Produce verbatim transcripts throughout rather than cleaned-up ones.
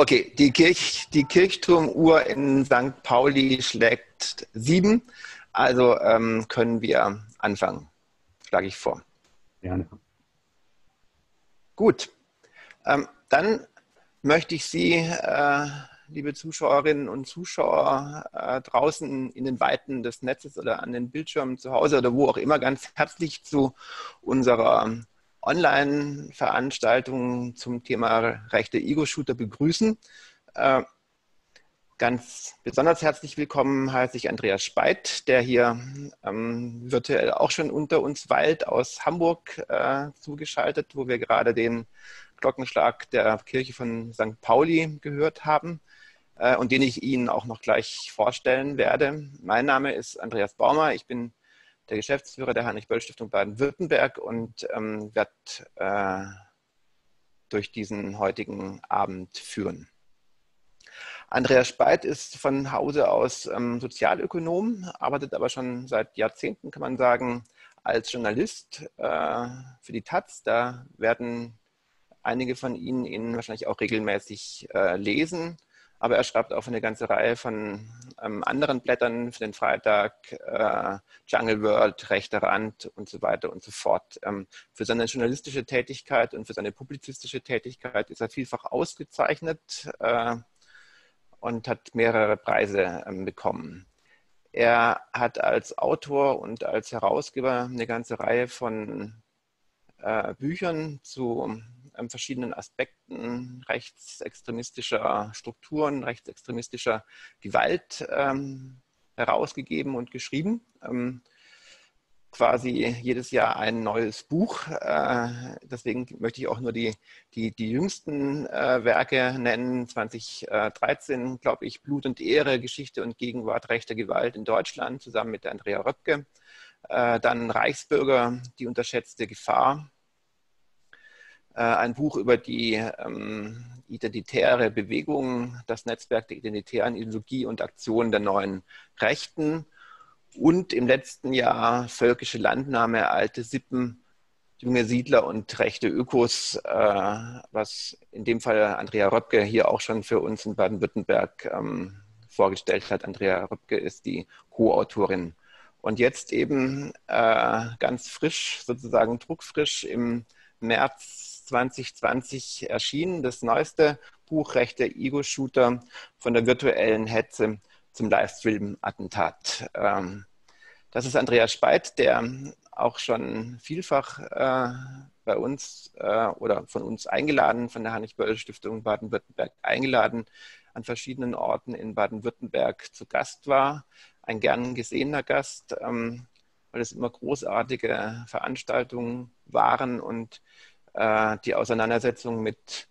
Okay, die, Kirch, die Kirchturmuhr in Sankt Pauli schlägt sieben. Also ähm, können wir anfangen. Schlage ich vor. Gerne. Gut. Ähm, dann möchte ich Sie, äh, liebe Zuschauerinnen und Zuschauer, äh, draußen in den Weiten des Netzes oder an den Bildschirmen zu Hause oder wo auch immer, ganz herzlich zu unserer Online-Veranstaltungen zum Thema Rechte Ego-Shooter begrüßen. Ganz besonders herzlich willkommen heiße ich Andreas Speit, der hier ähm, virtuell auch schon unter uns weilt, aus Hamburg äh, zugeschaltet, wo wir gerade den Glockenschlag der Kirche von Sankt Pauli gehört haben äh, und den ich Ihnen auch noch gleich vorstellen werde. Mein Name ist Andreas Baumer, ich bin der Geschäftsführer der Heinrich-Böll-Stiftung Baden-Württemberg und ähm, wird äh, durch diesen heutigen Abend führen. Andreas Speit ist von Hause aus ähm, Sozialökonom, arbeitet aber schon seit Jahrzehnten, kann man sagen, als Journalist äh, für die taz. Da werden einige von Ihnen ihn wahrscheinlich auch regelmäßig äh, lesen. Aber er schreibt auch eine ganze Reihe von ähm, anderen Blättern für den Freitag, äh, Jungle World, Rechter Rand und so weiter und so fort. Ähm, für seine journalistische Tätigkeit und für seine publizistische Tätigkeit ist er vielfach ausgezeichnet äh, und hat mehrere Preise ähm, bekommen. Er hat als Autor und als Herausgeber eine ganze Reihe von äh, Büchern zu verschiedenen Aspekten rechtsextremistischer Strukturen, rechtsextremistischer Gewalt ähm, herausgegeben und geschrieben. Ähm, quasi jedes Jahr ein neues Buch. Äh, deswegen möchte ich auch nur die, die, die jüngsten äh, Werke nennen. zweitausenddreizehn, glaube ich, Blut und Ehre, Geschichte und Gegenwart rechter Gewalt in Deutschland, zusammen mit der Andrea Röpke. Äh, dann Reichsbürger, die unterschätzte Gefahr. Ein Buch über die ähm, identitäre Bewegung, das Netzwerk der identitären Ideologie und Aktion der neuen Rechten und im letzten Jahr Völkische Landnahme, alte Sippen, junge Siedler und rechte Ökos, äh, was in dem Fall Andrea Röpke hier auch schon für uns in Baden-Württemberg ähm, vorgestellt hat. Andrea Röpke ist die Co-Autorin. Und jetzt eben äh, ganz frisch, sozusagen druckfrisch im März zweitausendzwanzig erschienen, das neueste Buch Rechte Ego-Shooter von der virtuellen Hetze zum Livestream-Attentat. Das ist Andreas Speit, der auch schon vielfach bei uns oder von uns eingeladen, von der Heinrich-Böll-Stiftung Baden-Württemberg eingeladen, an verschiedenen Orten in Baden-Württemberg zu Gast war. Ein gern gesehener Gast, weil es immer großartige Veranstaltungen waren und äh, die Auseinandersetzung mit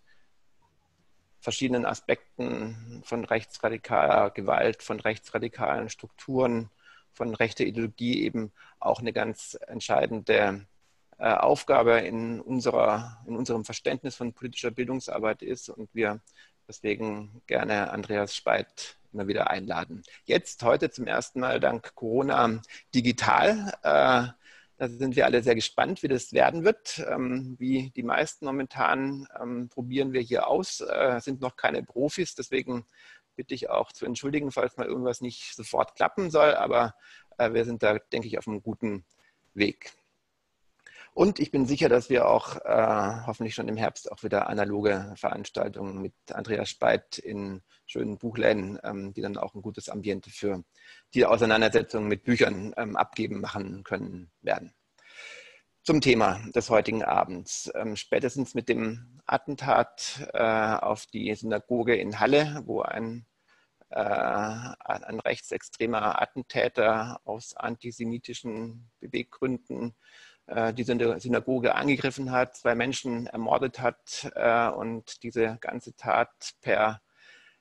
verschiedenen Aspekten von rechtsradikaler Gewalt, von rechtsradikalen Strukturen, von rechter Ideologie eben auch eine ganz entscheidende äh, Aufgabe in, unserer, in unserem Verständnis von politischer Bildungsarbeit ist und wir deswegen gerne Andreas Speit immer wieder einladen. Jetzt, heute zum ersten Mal dank Corona digital. Äh, da sind wir alle sehr gespannt, wie das werden wird. Ähm, wie die meisten momentan ähm, probieren wir hier aus, äh, sind noch keine Profis, deswegen bitte ich auch zu entschuldigen, falls mal irgendwas nicht sofort klappen soll, aber äh, wir sind da, denke ich, auf einem guten Weg. Und ich bin sicher, dass wir auch äh, hoffentlich schon im Herbst auch wieder analoge Veranstaltungen mit Andreas Speit in schönen Buchläden, ähm, die dann auch ein gutes Ambiente für die Auseinandersetzung mit Büchern ähm, abgeben machen können werden. Zum Thema des heutigen Abends. Ähm, spätestens mit dem Attentat äh, auf die Synagoge in Halle, wo ein, äh, ein rechtsextremer Attentäter aus antisemitischen Beweggründen die Synagoge angegriffen hat, zwei Menschen ermordet hat äh, und diese ganze Tat per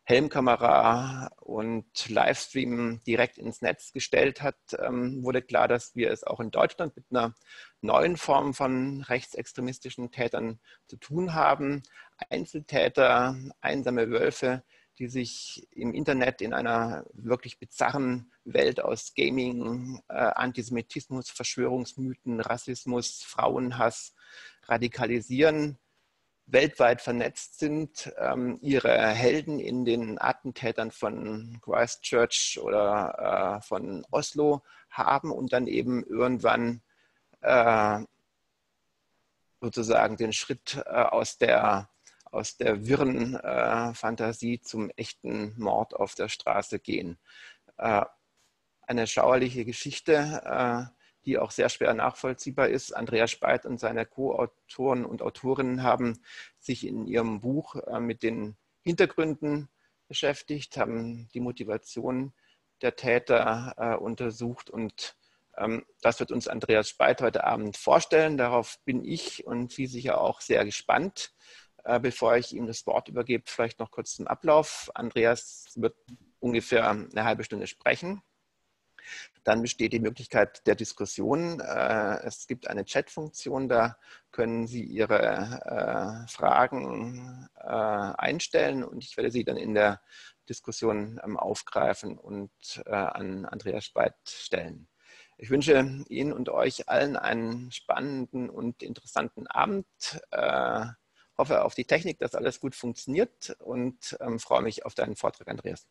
Helmkamera und Livestream direkt ins Netz gestellt hat, ähm, wurde klar, dass wir es auch in Deutschland mit einer neuen Form von rechtsextremistischen Tätern zu tun haben. Einzeltäter, einsame Wölfe, die sich im Internet in einer wirklich bizarren Welt aus Gaming, äh, Antisemitismus, Verschwörungsmythen, Rassismus, Frauenhass radikalisieren, weltweit vernetzt sind, ähm, ihre Helden in den Attentätern von Christchurch oder äh, von Oslo haben und dann eben irgendwann äh, sozusagen den Schritt äh, aus der, aus der wirren äh, Fantasie zum echten Mord auf der Straße gehen. Äh, eine schauerliche Geschichte, äh, die auch sehr schwer nachvollziehbar ist. Andreas Speit und seine Co-Autoren und Autorinnen haben sich in ihrem Buch mit den Hintergründen beschäftigt, haben die Motivation der Täter untersucht und das wird uns Andreas Speit heute Abend vorstellen. Darauf bin ich und Sie sicher auch sehr gespannt. Bevor ich ihm das Wort übergebe, vielleicht noch kurz zum Ablauf. Andreas wird ungefähr eine halbe Stunde sprechen. Dann besteht die Möglichkeit der Diskussion. Es gibt eine Chat-Funktion, da können Sie Ihre Fragen einstellen und ich werde sie dann in der Diskussion aufgreifen und an Andreas Speit stellen. Ich wünsche Ihnen und euch allen einen spannenden und interessanten Abend. Ich hoffe auf die Technik, dass alles gut funktioniert und freue mich auf deinen Vortrag, Andreas.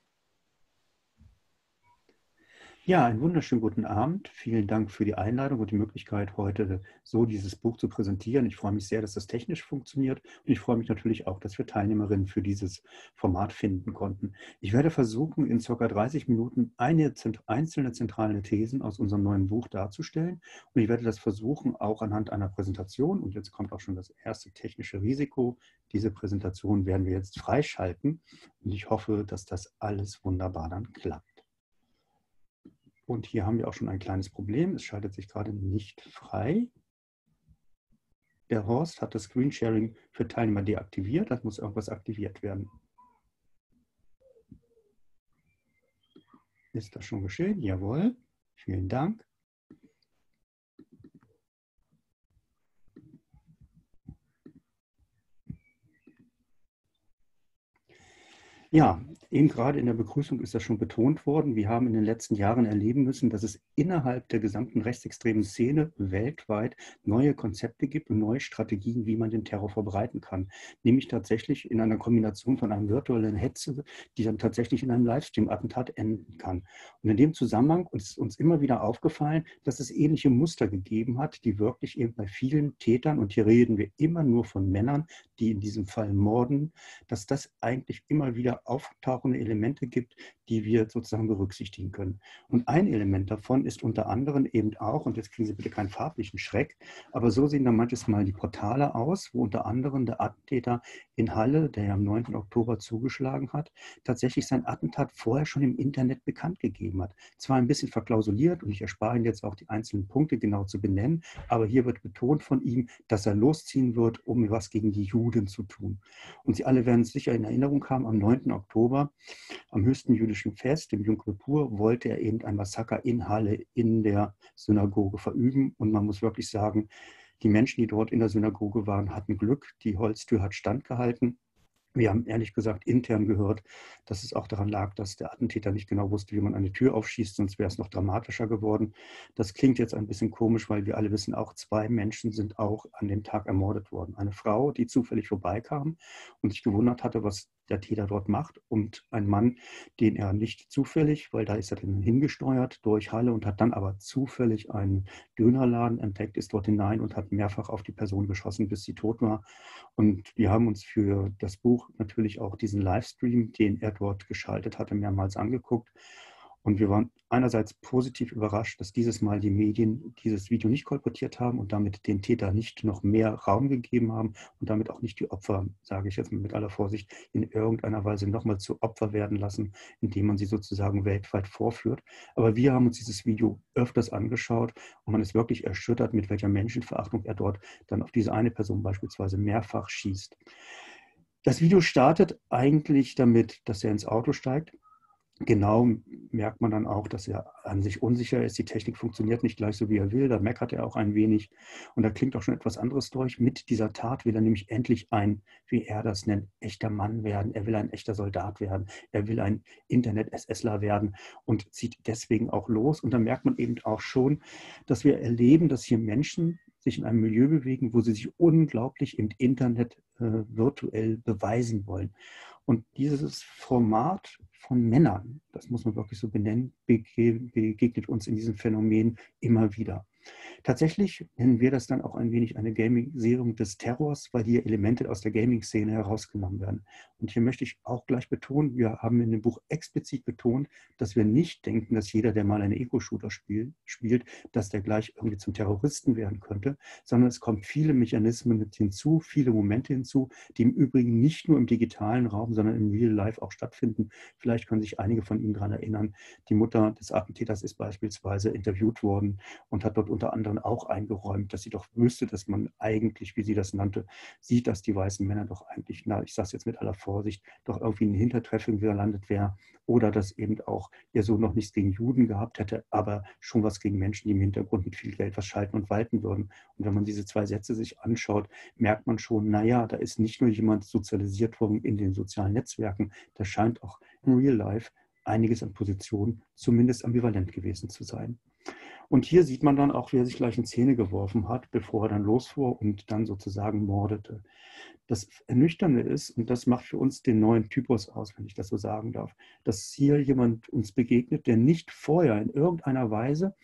Ja, einen wunderschönen guten Abend. Vielen Dank für die Einladung und die Möglichkeit, heute so dieses Buch zu präsentieren. Ich freue mich sehr, dass das technisch funktioniert und ich freue mich natürlich auch, dass wir Teilnehmerinnen für dieses Format finden konnten. Ich werde versuchen, in ca. dreißig Minuten eine einzelne zentrale Thesen aus unserem neuen Buch darzustellen und ich werde das versuchen, auch anhand einer Präsentation. Und jetzt kommt auch schon das erste technische Risiko. Diese Präsentation werden wir jetzt freischalten und ich hoffe, dass das alles wunderbar dann klappt. Und hier haben wir auch schon ein kleines Problem. Es schaltet sich gerade nicht frei. Der Horst hat das Screensharing für Teilnehmer deaktiviert. Das muss irgendwas aktiviert werden. Ist das schon geschehen? Jawohl. Vielen Dank. Ja, eben gerade in der Begrüßung ist das schon betont worden. Wir haben in den letzten Jahren erleben müssen, dass es innerhalb der gesamten rechtsextremen Szene weltweit neue Konzepte gibt und neue Strategien, wie man den Terror verbreiten kann. Nämlich tatsächlich in einer Kombination von einem virtuellen Hetze, die dann tatsächlich in einem Livestream-Attentat enden kann. Und in dem Zusammenhang ist uns immer wieder aufgefallen, dass es ähnliche Muster gegeben hat, die wirklich eben bei vielen Tätern, und hier reden wir immer nur von Männern, die in diesem Fall morden, dass das eigentlich immer wieder auftauchende Elemente gibt, die wir sozusagen berücksichtigen können. Und ein Element davon ist unter anderem eben auch, und jetzt kriegen Sie bitte keinen farblichen Schreck, aber so sehen dann manches Mal die Portale aus, wo unter anderem der Attentäter in Halle, der ja am neunten Oktober zugeschlagen hat, tatsächlich sein Attentat vorher schon im Internet bekannt gegeben hat. Zwar ein bisschen verklausuliert, und ich erspare Ihnen jetzt auch die einzelnen Punkte genau zu benennen, aber hier wird betont von ihm, dass er losziehen wird, um was gegen die Juden zu tun. Und Sie alle werden es sicher in Erinnerung haben, am neunten Oktober, am höchsten jüdischen Fest, dem Yom Kippur, wollte er eben ein Massaker in Halle in der Synagoge verüben. Und man muss wirklich sagen, die Menschen, die dort in der Synagoge waren, hatten Glück. Die Holztür hat standgehalten. Wir haben ehrlich gesagt intern gehört, dass es auch daran lag, dass der Attentäter nicht genau wusste, wie man eine Tür aufschießt, sonst wäre es noch dramatischer geworden. Das klingt jetzt ein bisschen komisch, weil wir alle wissen, auch zwei Menschen sind auch an dem Tag ermordet worden. Eine Frau, die zufällig vorbeikam und sich gewundert hatte, was der Täter dort macht, und ein Mann, den er nicht zufällig, weil da ist er dann hingesteuert durch Halle und hat dann aber zufällig einen Dönerladen entdeckt, ist dort hinein und hat mehrfach auf die Person geschossen, bis sie tot war. Und wir haben uns für das Buch natürlich auch diesen Livestream, den er dort geschaltet hatte, mehrmals angeguckt. Und wir waren einerseits positiv überrascht, dass dieses Mal die Medien dieses Video nicht kolportiert haben und damit den Täter nicht noch mehr Raum gegeben haben und damit auch nicht die Opfer, sage ich jetzt mit aller Vorsicht, in irgendeiner Weise nochmal zu Opfer werden lassen, indem man sie sozusagen weltweit vorführt. Aber wir haben uns dieses Video öfters angeschaut und man ist wirklich erschüttert, mit welcher Menschenverachtung er dort dann auf diese eine Person beispielsweise mehrfach schießt. Das Video startet eigentlich damit, dass er ins Auto steigt. Genau merkt man dann auch, dass er an sich unsicher ist. Die Technik funktioniert nicht gleich so, wie er will. Da meckert er auch ein wenig. Und da klingt auch schon etwas anderes durch. Mit dieser Tat will er nämlich endlich ein, wie er das nennt, echter Mann werden. Er will ein echter Soldat werden. Er will ein Internet-SSler werden und zieht deswegen auch los. Und da merkt man eben auch schon, dass wir erleben, dass hier Menschen sich in einem Milieu bewegen, wo sie sich unglaublich im Internet virtuell beweisen wollen. Und dieses Format von Männern, das muss man wirklich so benennen, begegnet uns in diesem Phänomen immer wieder. Tatsächlich nennen wir das dann auch ein wenig eine Gamisierung des Terrors, weil hier Elemente aus der Gaming-Szene herausgenommen werden. Und hier möchte ich auch gleich betonen, wir haben in dem Buch explizit betont, dass wir nicht denken, dass jeder, der mal einen Ego-Shooter spiel, spielt, dass der gleich irgendwie zum Terroristen werden könnte, sondern es kommen viele Mechanismen mit hinzu, viele Momente hinzu, die im Übrigen nicht nur im digitalen Raum, sondern im Real Life auch stattfinden. Vielleicht können sich einige von Ihnen daran erinnern, die Mutter des Attentäters ist beispielsweise interviewt worden und hat dort unter anderem auch eingeräumt, dass sie doch wüsste, dass man eigentlich, wie sie das nannte, sieht, dass die weißen Männer doch eigentlich, na, ich sage es jetzt mit aller Vorsicht, doch irgendwie in Hintertreffen gelandet wäre oder dass eben auch ihr Sohn noch nichts gegen Juden gehabt hätte, aber schon was gegen Menschen, die im Hintergrund mit viel Geld was schalten und walten würden. Und wenn man diese zwei Sätze sich anschaut, merkt man schon, naja, da ist nicht nur jemand sozialisiert worden in den sozialen Netzwerken, da scheint auch im Real Life einiges an Positionen zumindest ambivalent gewesen zu sein. Und hier sieht man dann auch, wie er sich gleich in Szene geworfen hat, bevor er dann losfuhr und dann sozusagen mordete. Das Ernüchternde ist, und das macht für uns den neuen Typus aus, wenn ich das so sagen darf, dass hier jemand uns begegnet, der nicht vorher in irgendeiner Weise,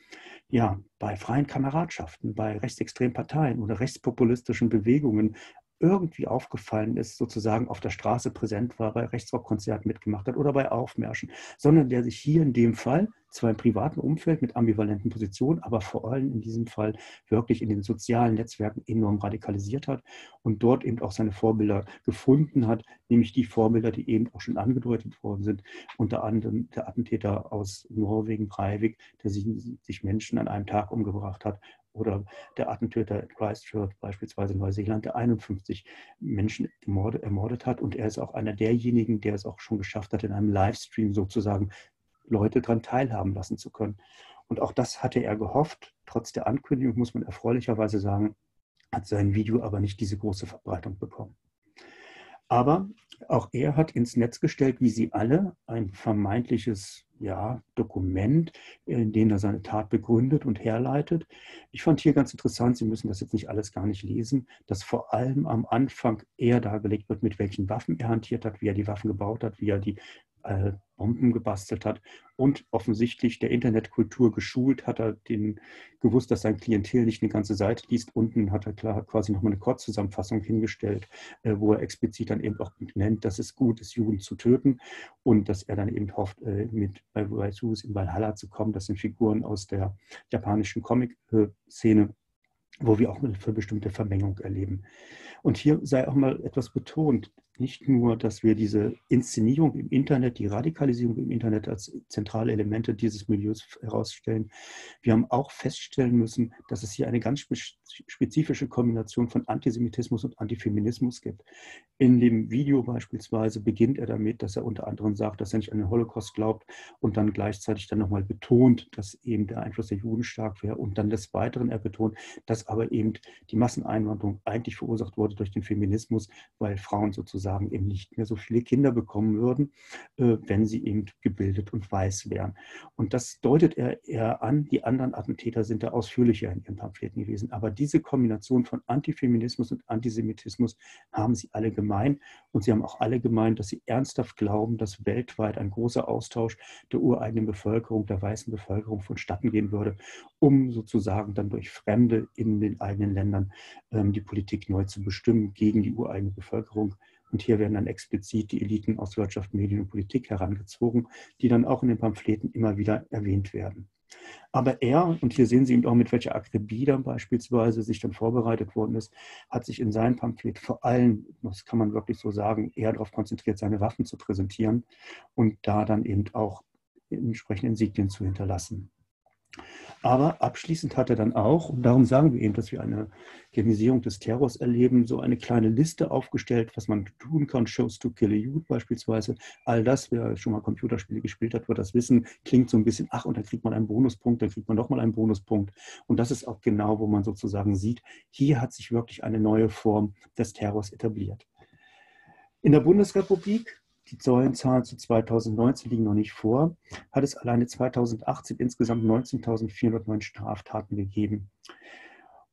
ja, bei freien Kameradschaften, bei rechtsextremen Parteien oder rechtspopulistischen Bewegungen irgendwie aufgefallen ist, sozusagen auf der Straße präsent war, bei Rechtsrockkonzerten mitgemacht hat oder bei Aufmärschen, sondern der sich hier in dem Fall, zwar im privaten Umfeld mit ambivalenten Positionen, aber vor allem in diesem Fall wirklich in den sozialen Netzwerken enorm radikalisiert hat und dort eben auch seine Vorbilder gefunden hat, nämlich die Vorbilder, die eben auch schon angedeutet worden sind, unter anderem der Attentäter aus Norwegen, Breivik, der sich Menschen an einem Tag umgebracht hat, oder der Attentäter in Christchurch, beispielsweise in Neuseeland, der einundfünfzig Menschen ermordet hat. Und er ist auch einer derjenigen, der es auch schon geschafft hat, in einem Livestream sozusagen Leute daran teilhaben lassen zu können. Und auch das hatte er gehofft. Trotz der Ankündigung, muss man erfreulicherweise sagen, hat sein Video aber nicht diese große Verbreitung bekommen. Aber auch er hat ins Netz gestellt, wie sie alle, ein vermeintliches ja, Dokument, in dem er seine Tat begründet und herleitet. Ich fand hier ganz interessant, Sie müssen das jetzt nicht alles gar nicht lesen, dass vor allem am Anfang eher dargelegt wird, mit welchen Waffen er hantiert hat, wie er die Waffen gebaut hat, wie er die äh, Bomben gebastelt hat und offensichtlich der Internetkultur geschult hat er den, gewusst, dass sein Klientel nicht eine ganze Seite liest. Unten hat er klar, quasi nochmal eine Kurzzusammenfassung hingestellt, äh, wo er explizit dann eben auch nennt, dass es gut ist, Juden zu töten und dass er dann eben hofft, äh, mit bei, bei Suicide in Valhalla zu kommen. Das sind Figuren aus der japanischen Comic-Szene, wo wir auch eine bestimmte Vermengung erleben. Und hier sei auch mal etwas betont, nicht nur, dass wir diese Inszenierung im Internet, die Radikalisierung im Internet als zentrale Elemente dieses Milieus herausstellen. Wir haben auch feststellen müssen, dass es hier eine ganz spezifische Kombination von Antisemitismus und Antifeminismus gibt. In dem Video beispielsweise beginnt er damit, dass er unter anderem sagt, dass er nicht an den Holocaust glaubt und dann gleichzeitig dann nochmal betont, dass eben der Einfluss der Juden stark wäre und dann des Weiteren er betont, dass aber eben die Masseneinwanderung eigentlich verursacht wurde durch den Feminismus, weil Frauen sozusagen eben nicht mehr so viele Kinder bekommen würden, wenn sie eben gebildet und weiß wären. Und das deutet er eher an, die anderen Attentäter sind da ausführlicher in ihren Pamphleten gewesen. Aber diese Kombination von Antifeminismus und Antisemitismus haben sie alle gemein. Und sie haben auch alle gemeint, dass sie ernsthaft glauben, dass weltweit ein großer Austausch der ureigenen Bevölkerung, der weißen Bevölkerung vonstatten gehen würde, um sozusagen dann durch Fremde in den eigenen Ländern die Politik neu zu bestimmen gegen die ureigene Bevölkerung. Und hier werden dann explizit die Eliten aus Wirtschaft, Medien und Politik herangezogen, die dann auch in den Pamphleten immer wieder erwähnt werden. Aber er, und hier sehen Sie eben auch, mit welcher Akribie dann beispielsweise sich dann vorbereitet worden ist, hat sich in seinem Pamphlet vor allem, das kann man wirklich so sagen, eher darauf konzentriert, seine Waffen zu präsentieren und da dann eben auch entsprechende Insignien zu hinterlassen. Aber abschließend hat er dann auch, und darum sagen wir eben, dass wir eine Gamisierung des Terrors erleben, so eine kleine Liste aufgestellt, was man tun kann, Shows to Kill a Youth beispielsweise. All das, wer schon mal Computerspiele gespielt hat, wird das wissen, klingt so ein bisschen, ach, und dann kriegt man einen Bonuspunkt, dann kriegt man nochmal einen Bonuspunkt. Und das ist auch genau, wo man sozusagen sieht, hier hat sich wirklich eine neue Form des Terrors etabliert. In der Bundesrepublik, die Zollenzahlen zu zweitausendneunzehn liegen noch nicht vor, hat es alleine zweitausendachtzehn insgesamt neunzehntausendvierhundertneun Straftaten gegeben.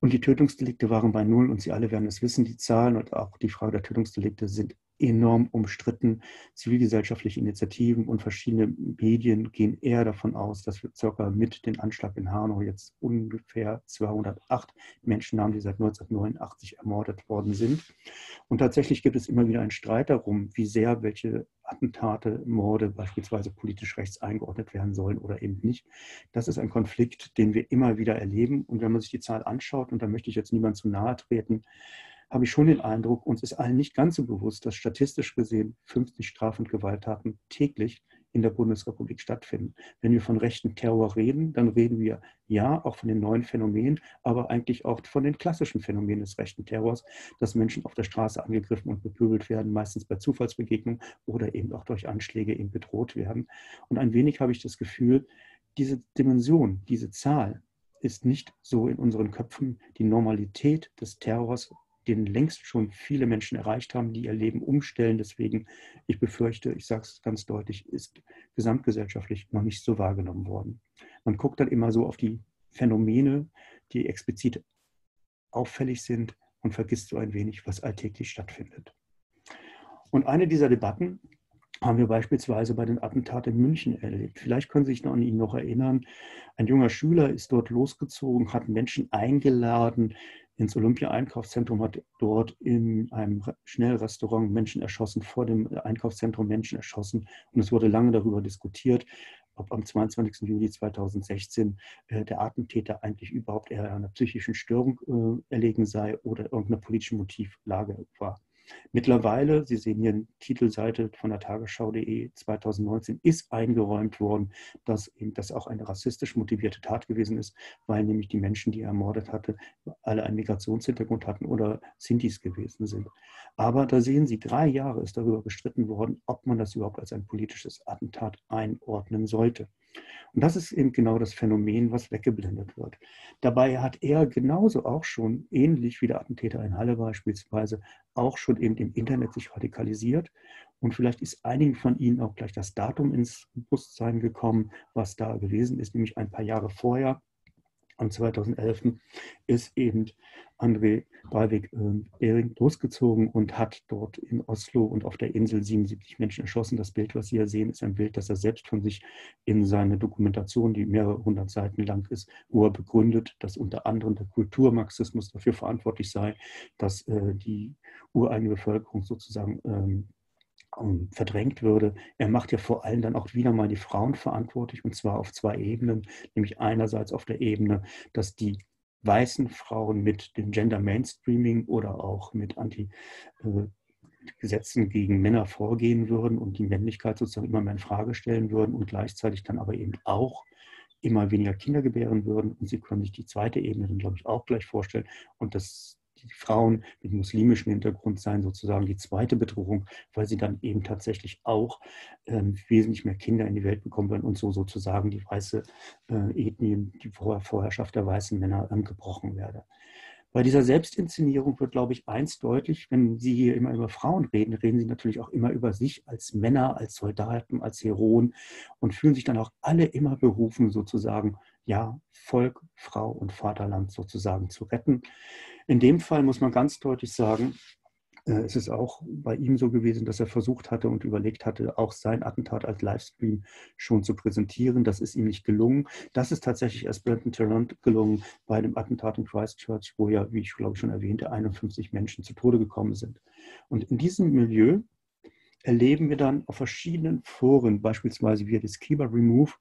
Und die Tötungsdelikte waren bei null und Sie alle werden es wissen, die Zahlen und auch die Frage der Tötungsdelikte sind enorm umstritten. Zivilgesellschaftliche Initiativen und verschiedene Medien gehen eher davon aus, dass wir circa mit dem Anschlag in Hanau jetzt ungefähr zweihundertacht Menschen haben, die seit neunzehnhundertneunundachtzig ermordet worden sind. Und tatsächlich gibt es immer wieder einen Streit darum, wie sehr welche Attentate, Morde beispielsweise politisch rechts eingeordnet werden sollen oder eben nicht. Das ist ein Konflikt, den wir immer wieder erleben. Und wenn man sich die Zahl anschaut, und da möchte ich jetzt niemandem zu nahe treten, habe ich schon den Eindruck, uns ist allen nicht ganz so bewusst, dass statistisch gesehen fünfzig Straf- und Gewalttaten täglich in der Bundesrepublik stattfinden. Wenn wir von rechten Terror reden, dann reden wir ja auch von den neuen Phänomenen, aber eigentlich auch von den klassischen Phänomenen des rechten Terrors, dass Menschen auf der Straße angegriffen und bepöbelt werden, meistens bei Zufallsbegegnungen oder eben auch durch Anschläge eben bedroht werden. Und ein wenig habe ich das Gefühl, diese Dimension, diese Zahl ist nicht so in unseren Köpfen. Die Normalität des Terrors, den längst schon viele Menschen erreicht haben, die ihr Leben umstellen. Deswegen, ich befürchte, ich sage es ganz deutlich, ist gesamtgesellschaftlich noch nicht so wahrgenommen worden. Man guckt dann immer so auf die Phänomene, die explizit auffällig sind und vergisst so ein wenig, was alltäglich stattfindet. Und eine dieser Debatten haben wir beispielsweise bei den Attentaten in München erlebt. Vielleicht können Sie sich noch an ihn noch erinnern. Ein junger Schüler ist dort losgezogen, hat Menschen eingeladen ins Olympia-Einkaufszentrum, hat dort in einem Schnellrestaurant Menschen erschossen, vor dem Einkaufszentrum Menschen erschossen. Und es wurde lange darüber diskutiert, ob am zweiundzwanzigsten Juli zweitausendsechzehn äh, der Attentäter eigentlich überhaupt eher einer psychischen Störung äh, erlegen sei oder irgendeiner politischen Motivlage war. Mittlerweile, Sie sehen hier eine Titelseite von der Tagesschau punkt de, zweitausendneunzehn ist eingeräumt worden, dass eben das auch eine rassistisch motivierte Tat gewesen ist, weil nämlich die Menschen, die er ermordet hatte, alle einen Migrationshintergrund hatten oder Sintis gewesen sind. Aber da sehen Sie, drei Jahre ist darüber gestritten worden, ob man das überhaupt als ein politisches Attentat einordnen sollte. Und das ist eben genau das Phänomen, was weggeblendet wird. Dabei hat er genauso auch schon, ähnlich wie der Attentäter in Halle beispielsweise, auch schon eben im Internet sich radikalisiert. Und vielleicht ist einigen von Ihnen auch gleich das Datum ins Bewusstsein gekommen, was da gewesen ist, nämlich ein paar Jahre vorher. Am zweitausendelf ist eben Andrea Breivik äh, losgezogen und hat dort in Oslo und auf der Insel siebenundsiebzig Menschen erschossen. Das Bild, was Sie hier sehen, ist ein Bild, das er selbst von sich in seine Dokumentation, die mehrere hundert Seiten lang ist, wo er begründet, dass unter anderem der Kulturmarxismus dafür verantwortlich sei, dass äh, die ureigene Bevölkerung sozusagen ähm, verdrängt würde. Er macht ja vor allem dann auch wieder mal die Frauen verantwortlich, und zwar auf zwei Ebenen, nämlich einerseits auf der Ebene, dass die weißen Frauen mit dem Gender Mainstreaming oder auch mit Anti-Gesetzen gegen Männer vorgehen würden und die Männlichkeit sozusagen immer mehr in Frage stellen würden und gleichzeitig dann aber eben auch immer weniger Kinder gebären würden. Und Sie können sich die zweite Ebene dann, glaube ich, auch gleich vorstellen, und das die Frauen mit muslimischem Hintergrund seien sozusagen die zweite Bedrohung, weil sie dann eben tatsächlich auch ähm, wesentlich mehr Kinder in die Welt bekommen werden und so sozusagen die weiße äh, Ethnie, die Vorherrschaft der weißen Männer ähm, gebrochen werde. Bei dieser Selbstinszenierung wird, glaube ich, eins deutlich: Wenn Sie hier immer über Frauen reden, reden Sie natürlich auch immer über sich als Männer, als Soldaten, als Heroen und fühlen sich dann auch alle immer berufen, sozusagen, ja, Volk, Frau und Vaterland sozusagen zu retten. In dem Fall muss man ganz deutlich sagen, es ist auch bei ihm so gewesen, dass er versucht hatte und überlegt hatte, auch sein Attentat als Livestream schon zu präsentieren. Das ist ihm nicht gelungen. Das ist tatsächlich erst Brenton Tarrant gelungen bei dem Attentat in Christchurch, wo ja, wie ich glaube ich schon erwähnte, einundfünfzig Menschen zu Tode gekommen sind. Und in diesem Milieu erleben wir dann auf verschiedenen Foren, beispielsweise via das Keyboard Remove,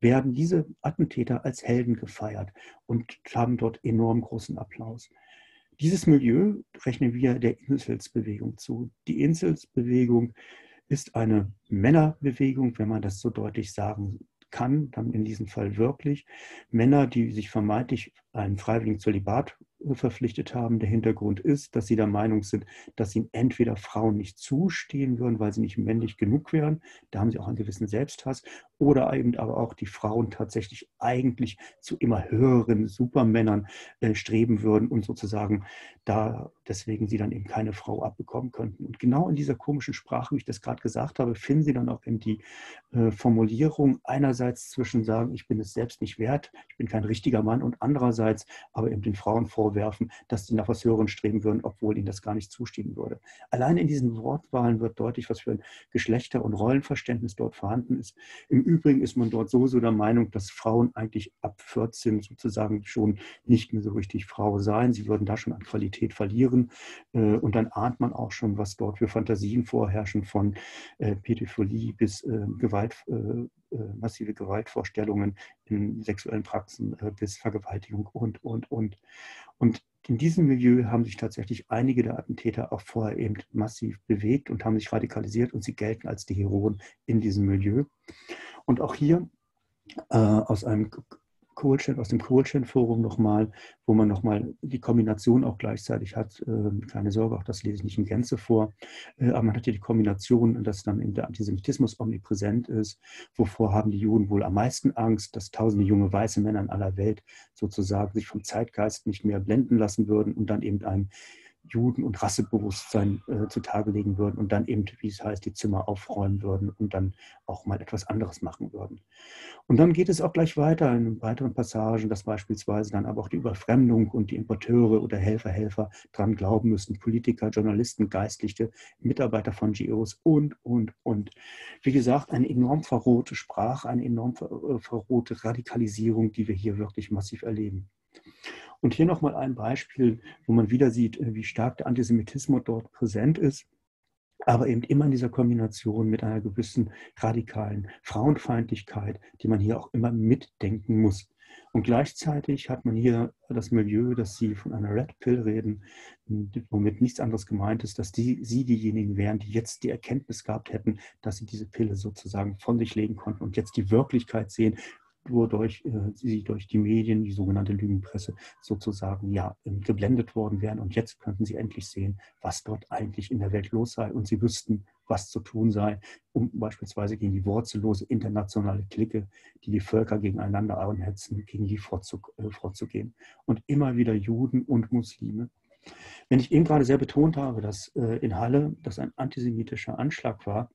werden diese Attentäter als Helden gefeiert und haben dort enorm großen Applaus. Dieses Milieu rechnen wir der Inzelsbewegung zu. Die Inzelsbewegung ist eine Männerbewegung, wenn man das so deutlich sagen kann, dann in diesem Fall wirklich. Männer, die sich vermeintlich einen freiwilligen Zölibat verpflichtet haben. Der Hintergrund ist, dass sie der Meinung sind, dass ihnen entweder Frauen nicht zustehen würden, weil sie nicht männlich genug wären, da haben sie auch einen gewissen Selbsthass, oder eben aber auch die Frauen tatsächlich eigentlich zu immer höheren Supermännern äh, streben würden und sozusagen da deswegen sie dann eben keine Frau abbekommen könnten. Und genau in dieser komischen Sprache, wie ich das gerade gesagt habe, finden Sie dann auch eben die äh, Formulierung einerseits zwischen sagen, ich bin es selbst nicht wert, ich bin kein richtiger Mann, und andererseits aber eben den Frauen vor vorwerfen, dass die nach was Höherem streben würden, obwohl ihnen das gar nicht zustimmen würde. Allein in diesen Wortwahlen wird deutlich, was für ein Geschlechter- und Rollenverständnis dort vorhanden ist. Im Übrigen ist man dort so so der Meinung, dass Frauen eigentlich ab vierzehn sozusagen schon nicht mehr so richtig Frau seien. Sie würden da schon an Qualität verlieren. Und dann ahnt man auch schon, was dort für Fantasien vorherrschen, von Pädophilie bis Gewalt, massive Gewaltvorstellungen in sexuellen Praxen bis Vergewaltigung und, und, und. Und in diesem Milieu haben sich tatsächlich einige der Attentäter auch vorher eben massiv bewegt und haben sich radikalisiert, und sie gelten als die Heroen in diesem Milieu. Und auch hier äh, aus einem Kohlschen, aus dem Kohlschen-Forum nochmal, wo man nochmal die Kombination auch gleichzeitig hat, äh, keine Sorge, auch das lese ich nicht in Gänze vor, äh, aber man hat hier die Kombination, dass dann eben der Antisemitismus omnipräsent ist, wovor haben die Juden wohl am meisten Angst, dass tausende junge weiße Männer in aller Welt sozusagen sich vom Zeitgeist nicht mehr blenden lassen würden und dann eben einem Juden- und Rassebewusstsein äh, zutage legen würden und dann eben, wie es heißt, die Zimmer aufräumen würden und dann auch mal etwas anderes machen würden. Und dann geht es auch gleich weiter in weiteren Passagen, dass beispielsweise dann aber auch die Überfremdung und die Importeure oder Helfer, Helfer dran glauben müssen, Politiker, Journalisten, Geistliche, Mitarbeiter von G Os und, und, und. Wie gesagt, eine enorm verrohte Sprache, eine enorm verrohte Radikalisierung, die wir hier wirklich massiv erleben. Und hier nochmal ein Beispiel, wo man wieder sieht, wie stark der Antisemitismus dort präsent ist, aber eben immer in dieser Kombination mit einer gewissen radikalen Frauenfeindlichkeit, die man hier auch immer mitdenken muss. Und gleichzeitig hat man hier das Milieu, dass sie von einer Red Pill reden, womit nichts anderes gemeint ist, dass die, sie diejenigen wären, die jetzt die Erkenntnis gehabt hätten, dass sie diese Pille sozusagen von sich legen konnten und jetzt die Wirklichkeit sehen, wodurch äh, sie durch die Medien, die sogenannte Lügenpresse, sozusagen ja geblendet worden wären. Und jetzt könnten sie endlich sehen, was dort eigentlich in der Welt los sei. Und sie wüssten, was zu tun sei, um beispielsweise gegen die wurzellose internationale Clique, die die Völker gegeneinander anhetzen, gegen die vorzug, äh, vorzugehen. Und immer wieder Juden und Muslime. Wenn ich eben gerade sehr betont habe, dass äh, in Halle das ein antisemitischer Anschlag war,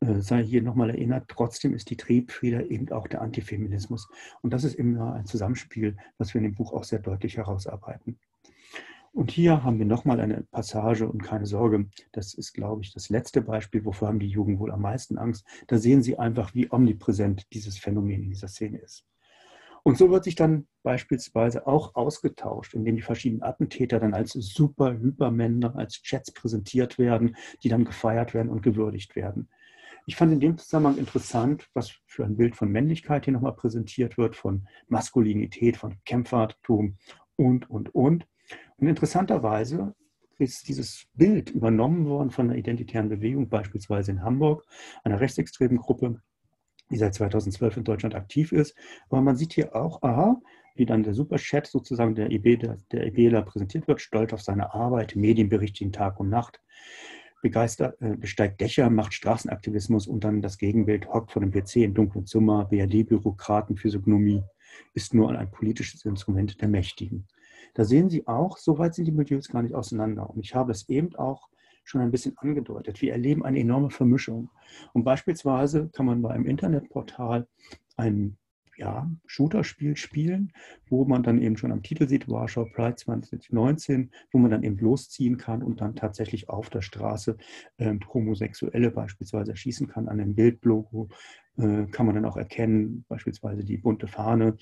sei hier nochmal erinnert, trotzdem ist die Triebfeder eben auch der Antifeminismus. Und das ist immer ein Zusammenspiel, was wir in dem Buch auch sehr deutlich herausarbeiten. Und hier haben wir nochmal eine Passage, und keine Sorge, das ist, glaube ich, das letzte Beispiel, wovor haben die Jugend wohl am meisten Angst. Da sehen Sie einfach, wie omnipräsent dieses Phänomen in dieser Szene ist. Und so wird sich dann beispielsweise auch ausgetauscht, indem die verschiedenen Attentäter dann als Super-Hypermänner, als Chats präsentiert werden, die dann gefeiert werden und gewürdigt werden. Ich fand in dem Zusammenhang interessant, was für ein Bild von Männlichkeit hier nochmal präsentiert wird, von Maskulinität, von Kämpfertum und, und, und. Und interessanterweise ist dieses Bild übernommen worden von einer identitären Bewegung, beispielsweise in Hamburg, einer rechtsextremen Gruppe, die seit zweitausendzwölf in Deutschland aktiv ist. Aber man sieht hier auch, aha, wie dann der Superchat sozusagen der IBler präsentiert wird, stolz auf seine Arbeit, Medienberichte in Tag und Nacht, begeistert, besteigt Dächer, macht Straßenaktivismus, und dann das Gegenbild, hockt vor dem P C im dunklen Zimmer, B R D-Bürokraten, Physiognomie, ist nur ein politisches Instrument der Mächtigen. Da sehen Sie auch, so weit sind die Milieus gar nicht auseinander. Und ich habe es eben auch schon ein bisschen angedeutet. Wir erleben eine enorme Vermischung. Und beispielsweise kann man bei einem Internetportal ein ja, Shooter-Spiel spielen, wo man dann eben schon am Titel sieht, Warschau Pride zwanzig neunzehn, wo man dann eben losziehen kann und dann tatsächlich auf der Straße äh, Homosexuelle beispielsweise erschießen kann. An einem Bildlogo äh, kann man dann auch erkennen, beispielsweise die bunte Fahne,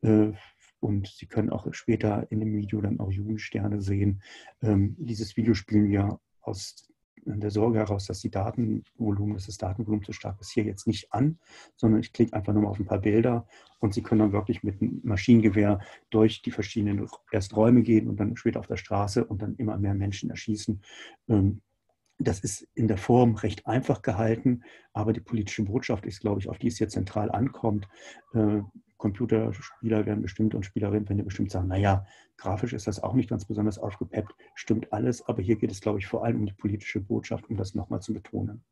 äh, und Sie können auch später in dem Video dann auch Jugendsterne sehen. Ähm, dieses Video spielen wir aus der Sorge heraus, dass die Datenvolumen, dass das Datenvolumen zu stark ist, hier jetzt nicht an, sondern ich klicke einfach nur mal auf ein paar Bilder, und Sie können dann wirklich mit einem Maschinengewehr durch die verschiedenen erst Räume gehen und dann später auf der Straße und dann immer mehr Menschen erschießen. Das ist in der Form recht einfach gehalten, aber die politische Botschaft ist, glaube ich, auf die es hier zentral ankommt. Computerspieler werden bestimmt und Spielerinnen werden bestimmt sagen, naja, grafisch ist das auch nicht ganz besonders aufgepeppt, stimmt alles, aber hier geht es, glaube ich, vor allem um die politische Botschaft, um das nochmal zu betonen.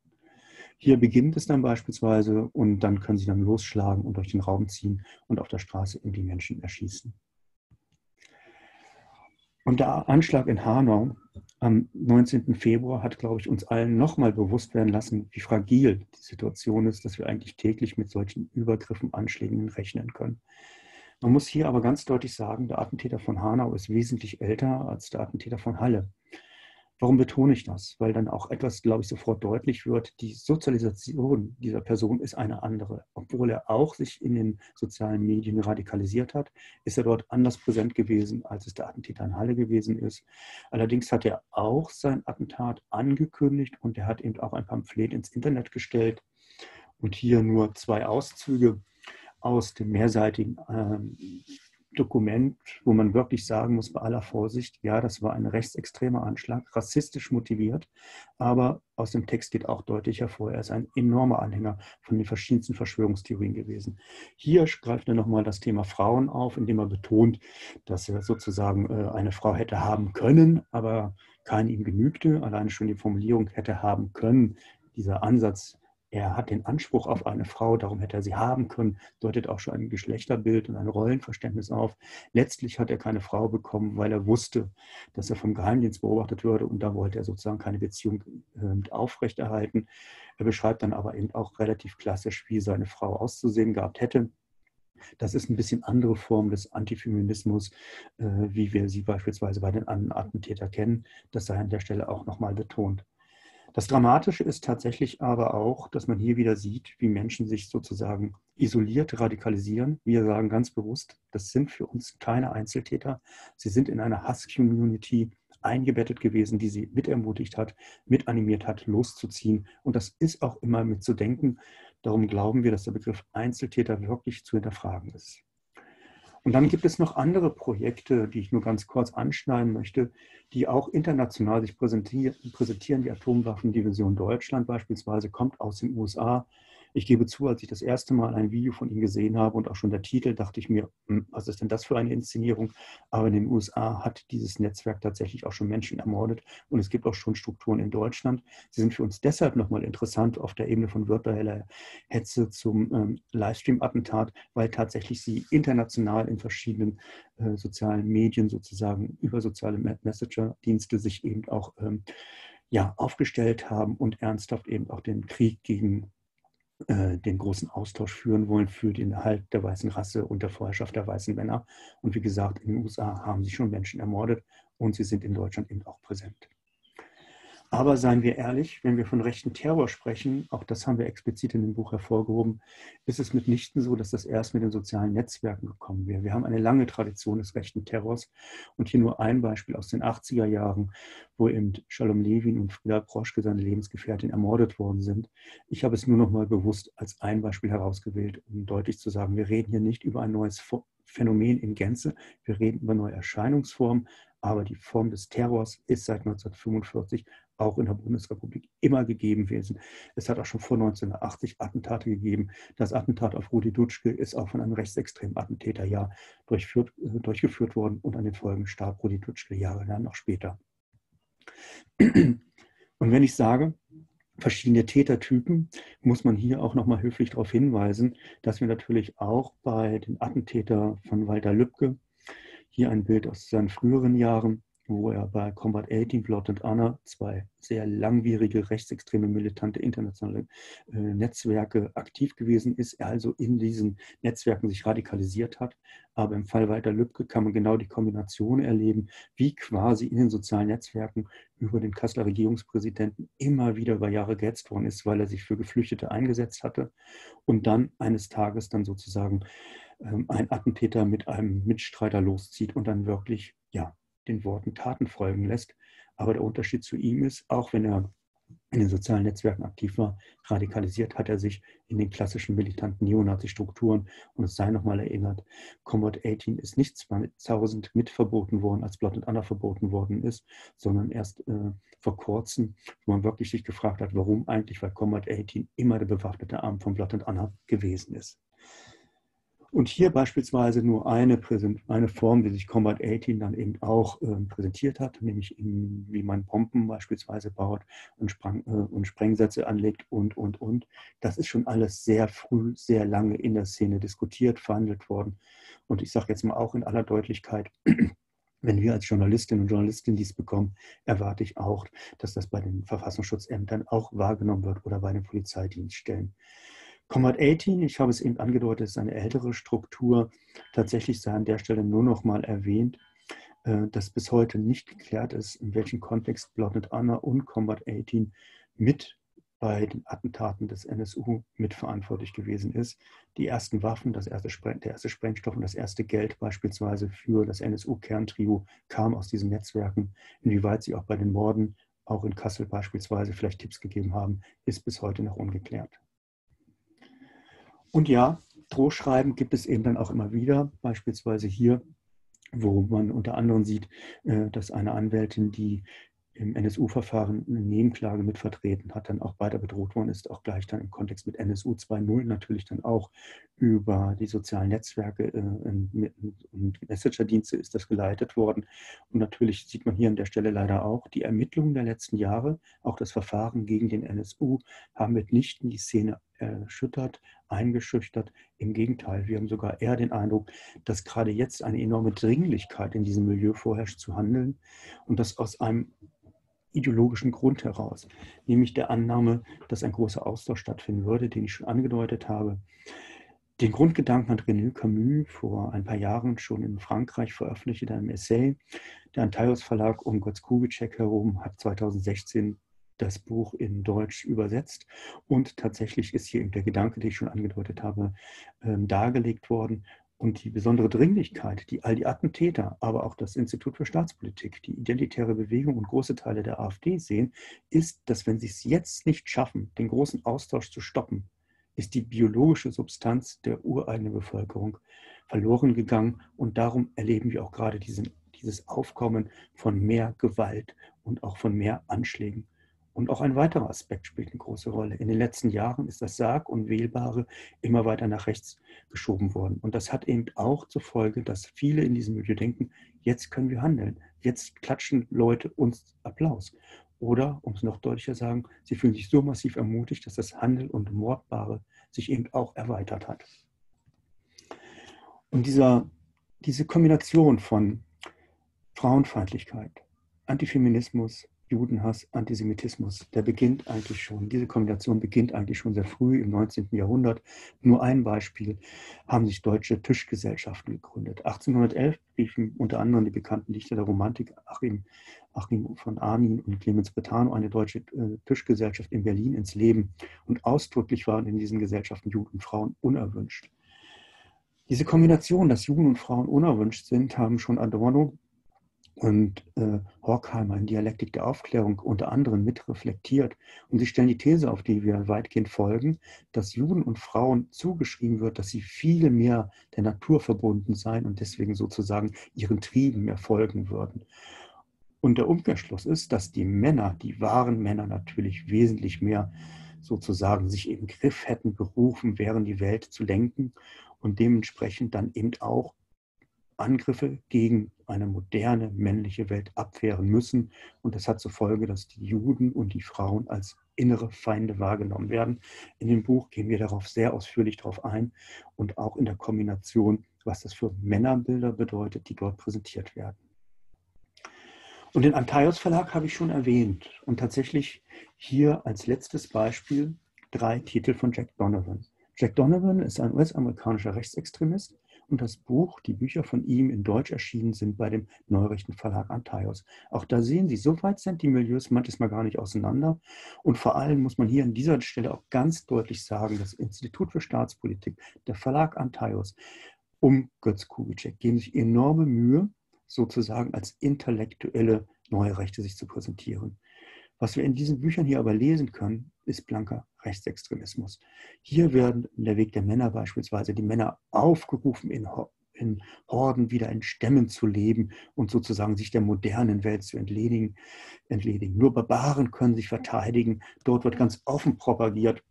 Hier beginnt es dann beispielsweise, und dann können Sie dann losschlagen und durch den Raum ziehen und auf der Straße in die Menschen erschießen. Und der Anschlag in Hanau am neunzehnten Februar hat, glaube ich, uns allen nochmal bewusst werden lassen, wie fragil die Situation ist, dass wir eigentlich täglich mit solchen Übergriffen, Anschlägen rechnen können. Man muss hier aber ganz deutlich sagen, der Attentäter von Hanau ist wesentlich älter als der Attentäter von Halle. Warum betone ich das? Weil dann auch etwas, glaube ich, sofort deutlich wird, die Sozialisation dieser Person ist eine andere. Obwohl er auch sich in den sozialen Medien radikalisiert hat, ist er dort anders präsent gewesen, als es der Attentäter in Halle gewesen ist. Allerdings hat er auch sein Attentat angekündigt und er hat eben auch ein Pamphlet ins Internet gestellt. Und hier nur zwei Auszüge aus dem mehrseitigen ähm, Dokument, wo man wirklich sagen muss, bei aller Vorsicht, ja, das war ein rechtsextremer Anschlag, rassistisch motiviert, aber aus dem Text geht auch deutlich hervor, er ist ein enormer Anhänger von den verschiedensten Verschwörungstheorien gewesen. Hier greift er nochmal das Thema Frauen auf, indem er betont, dass er sozusagen eine Frau hätte haben können, aber keine ihm genügte, alleine schon die Formulierung hätte haben können, dieser Ansatz, er hat den Anspruch auf eine Frau, darum hätte er sie haben können, deutet auch schon ein Geschlechterbild und ein Rollenverständnis auf. Letztlich hat er keine Frau bekommen, weil er wusste, dass er vom Geheimdienst beobachtet würde und da wollte er sozusagen keine Beziehung äh, aufrechterhalten. Er beschreibt dann aber eben auch relativ klassisch, wie seine Frau auszusehen gehabt hätte. Das ist ein bisschen andere Form des Antifeminismus, äh, wie wir sie beispielsweise bei den anderen Attentätern kennen. Das sei an der Stelle auch nochmal betont. Das Dramatische ist tatsächlich aber auch, dass man hier wieder sieht, wie Menschen sich sozusagen isoliert radikalisieren. Wir sagen ganz bewusst, das sind für uns keine Einzeltäter. Sie sind in einer Hass-Community eingebettet gewesen, die sie mitermutigt hat, mitanimiert hat, loszuziehen. Und das ist auch immer mitzudenken. Darum glauben wir, dass der Begriff Einzeltäter wirklich zu hinterfragen ist. Und dann gibt es noch andere Projekte, die ich nur ganz kurz anschneiden möchte, die auch international sich präsentieren. Die Atomwaffendivision Deutschland beispielsweise kommt aus den U S A. Ich gebe zu, als ich das erste Mal ein Video von ihm gesehen habe und auch schon der Titel, dachte ich mir, was ist denn das für eine Inszenierung? Aber in den U S A hat dieses Netzwerk tatsächlich auch schon Menschen ermordet und es gibt auch schon Strukturen in Deutschland. Sie sind für uns deshalb nochmal interessant auf der Ebene von virtueller Hetze zum ähm, Livestream-Attentat, weil tatsächlich sie international in verschiedenen äh, sozialen Medien sozusagen über soziale Messenger-Dienste sich eben auch ähm, ja, aufgestellt haben und ernsthaft eben auch den Krieg gegen den großen Austausch führen wollen für den Erhalt der weißen Rasse und der Vorherrschaft der weißen Männer. Und wie gesagt, in den U S A haben sie schon Menschen ermordet und sie sind in Deutschland eben auch präsent. Aber seien wir ehrlich, wenn wir von rechten Terror sprechen, auch das haben wir explizit in dem Buch hervorgehoben, ist es mitnichten so, dass das erst mit den sozialen Netzwerken gekommen wäre. Wir haben eine lange Tradition des rechten Terrors und hier nur ein Beispiel aus den achtziger Jahren, wo eben Shalom Levin und Frieda Proschke, seine Lebensgefährtin, ermordet worden sind. Ich habe es nur noch mal bewusst als ein Beispiel herausgewählt, um deutlich zu sagen, wir reden hier nicht über ein neues Phänomen in Gänze, wir reden über neue Erscheinungsformen, aber die Form des Terrors ist seit neunzehnhundertfünfundvierzig auch in der Bundesrepublik immer gegeben gewesen. Es hat auch schon vor neunzehnhundertachtzig Attentate gegeben. Das Attentat auf Rudi Dutschke ist auch von einem rechtsextremen Attentäter ja durchführt, durchgeführt worden und an den Folgen starb Rudi Dutschke jahrelang noch später. Und wenn ich sage, verschiedene Tätertypen, muss man hier auch nochmal höflich darauf hinweisen, dass wir natürlich auch bei den Attentäter von Walter Lübcke, hier ein Bild aus seinen früheren Jahren, wo er bei Combat achtzehn, Blood und Honor, zwei sehr langwierige, rechtsextreme, militante, internationale äh, Netzwerke aktiv gewesen ist, er also in diesen Netzwerken sich radikalisiert hat. Aber im Fall Walter Lübcke kann man genau die Kombination erleben, wie quasi in den sozialen Netzwerken über den Kasseler Regierungspräsidenten immer wieder über Jahre gehetzt worden ist, weil er sich für Geflüchtete eingesetzt hatte und dann eines Tages dann sozusagen ähm, ein Attentäter mit einem Mitstreiter loszieht und dann wirklich, ja, den Worten Taten folgen lässt. Aber der Unterschied zu ihm ist, auch wenn er in den sozialen Netzwerken aktiv war, radikalisiert hat er sich in den klassischen militanten Neonazi-Strukturen. Und es sei nochmal erinnert, Combat achtzehn ist nicht zweitausend mit verboten worden, als Blood and Honor verboten worden ist, sondern erst äh, vor kurzem, wo man wirklich sich gefragt hat, warum eigentlich, weil Combat achtzehn immer der bewaffnete Arm von Blood and Honor gewesen ist. Und hier beispielsweise nur eine, eine Form, die sich Combat achtzehn dann eben auch äh, präsentiert hat, nämlich in, wie man Bomben beispielsweise baut und, Sprang, äh, und Sprengsätze anlegt und, und, und. Das ist schon alles sehr früh, sehr lange in der Szene diskutiert, verhandelt worden. Und ich sage jetzt mal auch in aller Deutlichkeit, wenn wir als Journalistinnen und Journalisten dies bekommen, erwarte ich auch, dass das bei den Verfassungsschutzämtern auch wahrgenommen wird oder bei den Polizeidienststellen. Combat achtzehn, ich habe es eben angedeutet, ist eine ältere Struktur. Tatsächlich sei an der Stelle nur noch mal erwähnt, dass bis heute nicht geklärt ist, in welchem Kontext Blood and Honor und Combat achtzehn mit bei den Attentaten des N S U mitverantwortlich gewesen ist. Die ersten Waffen, das erste Spreng, der erste Sprengstoff und das erste Geld beispielsweise für das N S U-Kerntrio kam aus diesen Netzwerken. Inwieweit sie auch bei den Morden, auch in Kassel beispielsweise, vielleicht Tipps gegeben haben, ist bis heute noch ungeklärt. Und ja, Drohschreiben gibt es eben dann auch immer wieder, beispielsweise hier, wo man unter anderem sieht, dass eine Anwältin, die im N S U-Verfahren eine Nebenklage mitvertreten hat, dann auch weiter bedroht worden ist, auch gleich dann im Kontext mit N S U zwei Punkt null natürlich dann auch über die sozialen Netzwerke und Messenger-Dienste ist das geleitet worden. Und natürlich sieht man hier an der Stelle leider auch, die Ermittlungen der letzten Jahre, auch das Verfahren gegen den N S U, haben mitnichten die Szene erschüttert, eingeschüchtert. Im Gegenteil, wir haben sogar eher den Eindruck, dass gerade jetzt eine enorme Dringlichkeit in diesem Milieu vorherrscht zu handeln und das aus einem ideologischen Grund heraus, nämlich der Annahme, dass ein großer Austausch stattfinden würde, den ich schon angedeutet habe. Den Grundgedanken hat René Camus vor ein paar Jahren schon in Frankreich veröffentlicht in einem Essay. Der Antaios Verlag um Götz Kubitschek herum hat zweitausendsechzehn das Buch in Deutsch übersetzt und tatsächlich ist hier eben der Gedanke, den ich schon angedeutet habe, dargelegt worden. Und die besondere Dringlichkeit, die all die Attentäter, aber auch das Institut für Staatspolitik, die identitäre Bewegung und große Teile der AfD sehen, ist, dass wenn sie es jetzt nicht schaffen, den großen Austausch zu stoppen, ist die biologische Substanz der ureigenen Bevölkerung verloren gegangen. Und darum erleben wir auch gerade diesen, dieses Aufkommen von mehr Gewalt und auch von mehr Anschlägen. Und auch ein weiterer Aspekt spielt eine große Rolle. In den letzten Jahren ist das Sag- und Wählbare immer weiter nach rechts geschoben worden. Und das hat eben auch zur Folge, dass viele in diesem Milieu denken, jetzt können wir handeln. Jetzt klatschen Leute uns Applaus. Oder, um es noch deutlicher zu sagen, sie fühlen sich so massiv ermutigt, dass das Handel- und Mordbare sich eben auch erweitert hat. Und dieser, diese Kombination von Frauenfeindlichkeit, Antifeminismus, Judenhass, Antisemitismus, der beginnt eigentlich schon, diese Kombination beginnt eigentlich schon sehr früh im neunzehnten Jahrhundert. Nur ein Beispiel, haben sich deutsche Tischgesellschaften gegründet. achtzehnhundertelf riefen unter anderem die bekannten Dichter der Romantik Achim, Achim von Arnim und Clemens Brentano eine deutsche Tischgesellschaft in Berlin ins Leben. Und ausdrücklich waren in diesen Gesellschaften Juden und Frauen unerwünscht. Diese Kombination, dass Juden und Frauen unerwünscht sind, haben schon Adorno und äh, Horkheimer in Dialektik der Aufklärung unter anderem mitreflektiert. Und sie stellen die These, auf die wir weitgehend folgen, dass Juden und Frauen zugeschrieben wird, dass sie viel mehr der Natur verbunden seien und deswegen sozusagen ihren Trieben mehr folgen würden. Und der Umkehrschluss ist, dass die Männer, die wahren Männer natürlich wesentlich mehr sozusagen sich im Griff hätten berufen, wären die Welt zu lenken und dementsprechend dann eben auch Angriffe gegen eine moderne männliche Welt abwehren müssen. Und das hat zur Folge, dass die Juden und die Frauen als innere Feinde wahrgenommen werden. In dem Buch gehen wir darauf sehr ausführlich drauf ein und auch in der Kombination, was das für Männerbilder bedeutet, die dort präsentiert werden. Und den Antaios Verlag habe ich schon erwähnt. Und tatsächlich hier als letztes Beispiel drei Titel von Jack Donovan. Jack Donovan ist ein U S-amerikanischer Rechtsextremist, und das Buch, die Bücher von ihm in Deutsch erschienen sind bei dem Neurechten Verlag Antaios. Auch da sehen Sie, so weit sind die Milieus manchmal gar nicht auseinander. Und vor allem muss man hier an dieser Stelle auch ganz deutlich sagen, das Institut für Staatspolitik, der Verlag Antaios um Götz Kubitschek geben sich enorme Mühe, sozusagen als intellektuelle Neurechte sich zu präsentieren. Was wir in diesen Büchern hier aber lesen können, ist blanker Rechtsextremismus. Hier werden in der Weg der Männer beispielsweise die Männer aufgerufen, in, in Horden wieder in Stämmen zu leben und sozusagen sich der modernen Welt zu entledigen. entledigen. Nur Barbaren können sich verteidigen. Dort wird ganz offen propagiert,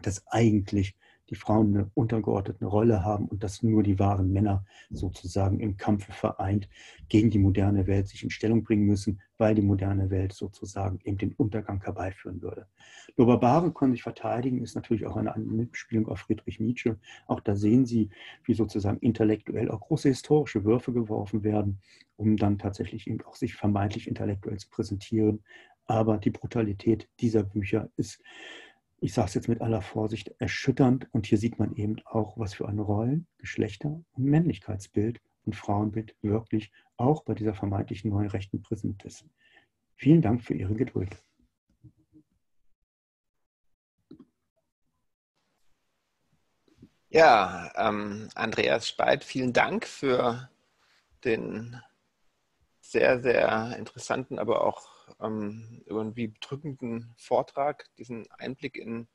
dass eigentlich die Frauen eine untergeordnete Rolle haben und dass nur die wahren Männer sozusagen im Kampfe vereint gegen die moderne Welt sich in Stellung bringen müssen, weil die moderne Welt sozusagen eben den Untergang herbeiführen würde. Nur Barbaren können sich verteidigen, ist natürlich auch eine Anspielung auf Friedrich Nietzsche. Auch da sehen Sie, wie sozusagen intellektuell auch große historische Würfe geworfen werden, um dann tatsächlich eben auch sich vermeintlich intellektuell zu präsentieren. Aber die Brutalität dieser Bücher ist ich sage es jetzt mit aller Vorsicht, erschütternd. Und hier sieht man eben auch, was für ein Rollen-, Geschlechter- und Männlichkeitsbild und Frauenbild wirklich auch bei dieser vermeintlichen neuen Rechten präsent ist. Vielen Dank für Ihre Geduld. Ja, ähm, Andreas Speit, vielen Dank für den sehr, sehr interessanten, aber auch ähm, irgendwie bedrückenden Vortrag, diesen Einblick in,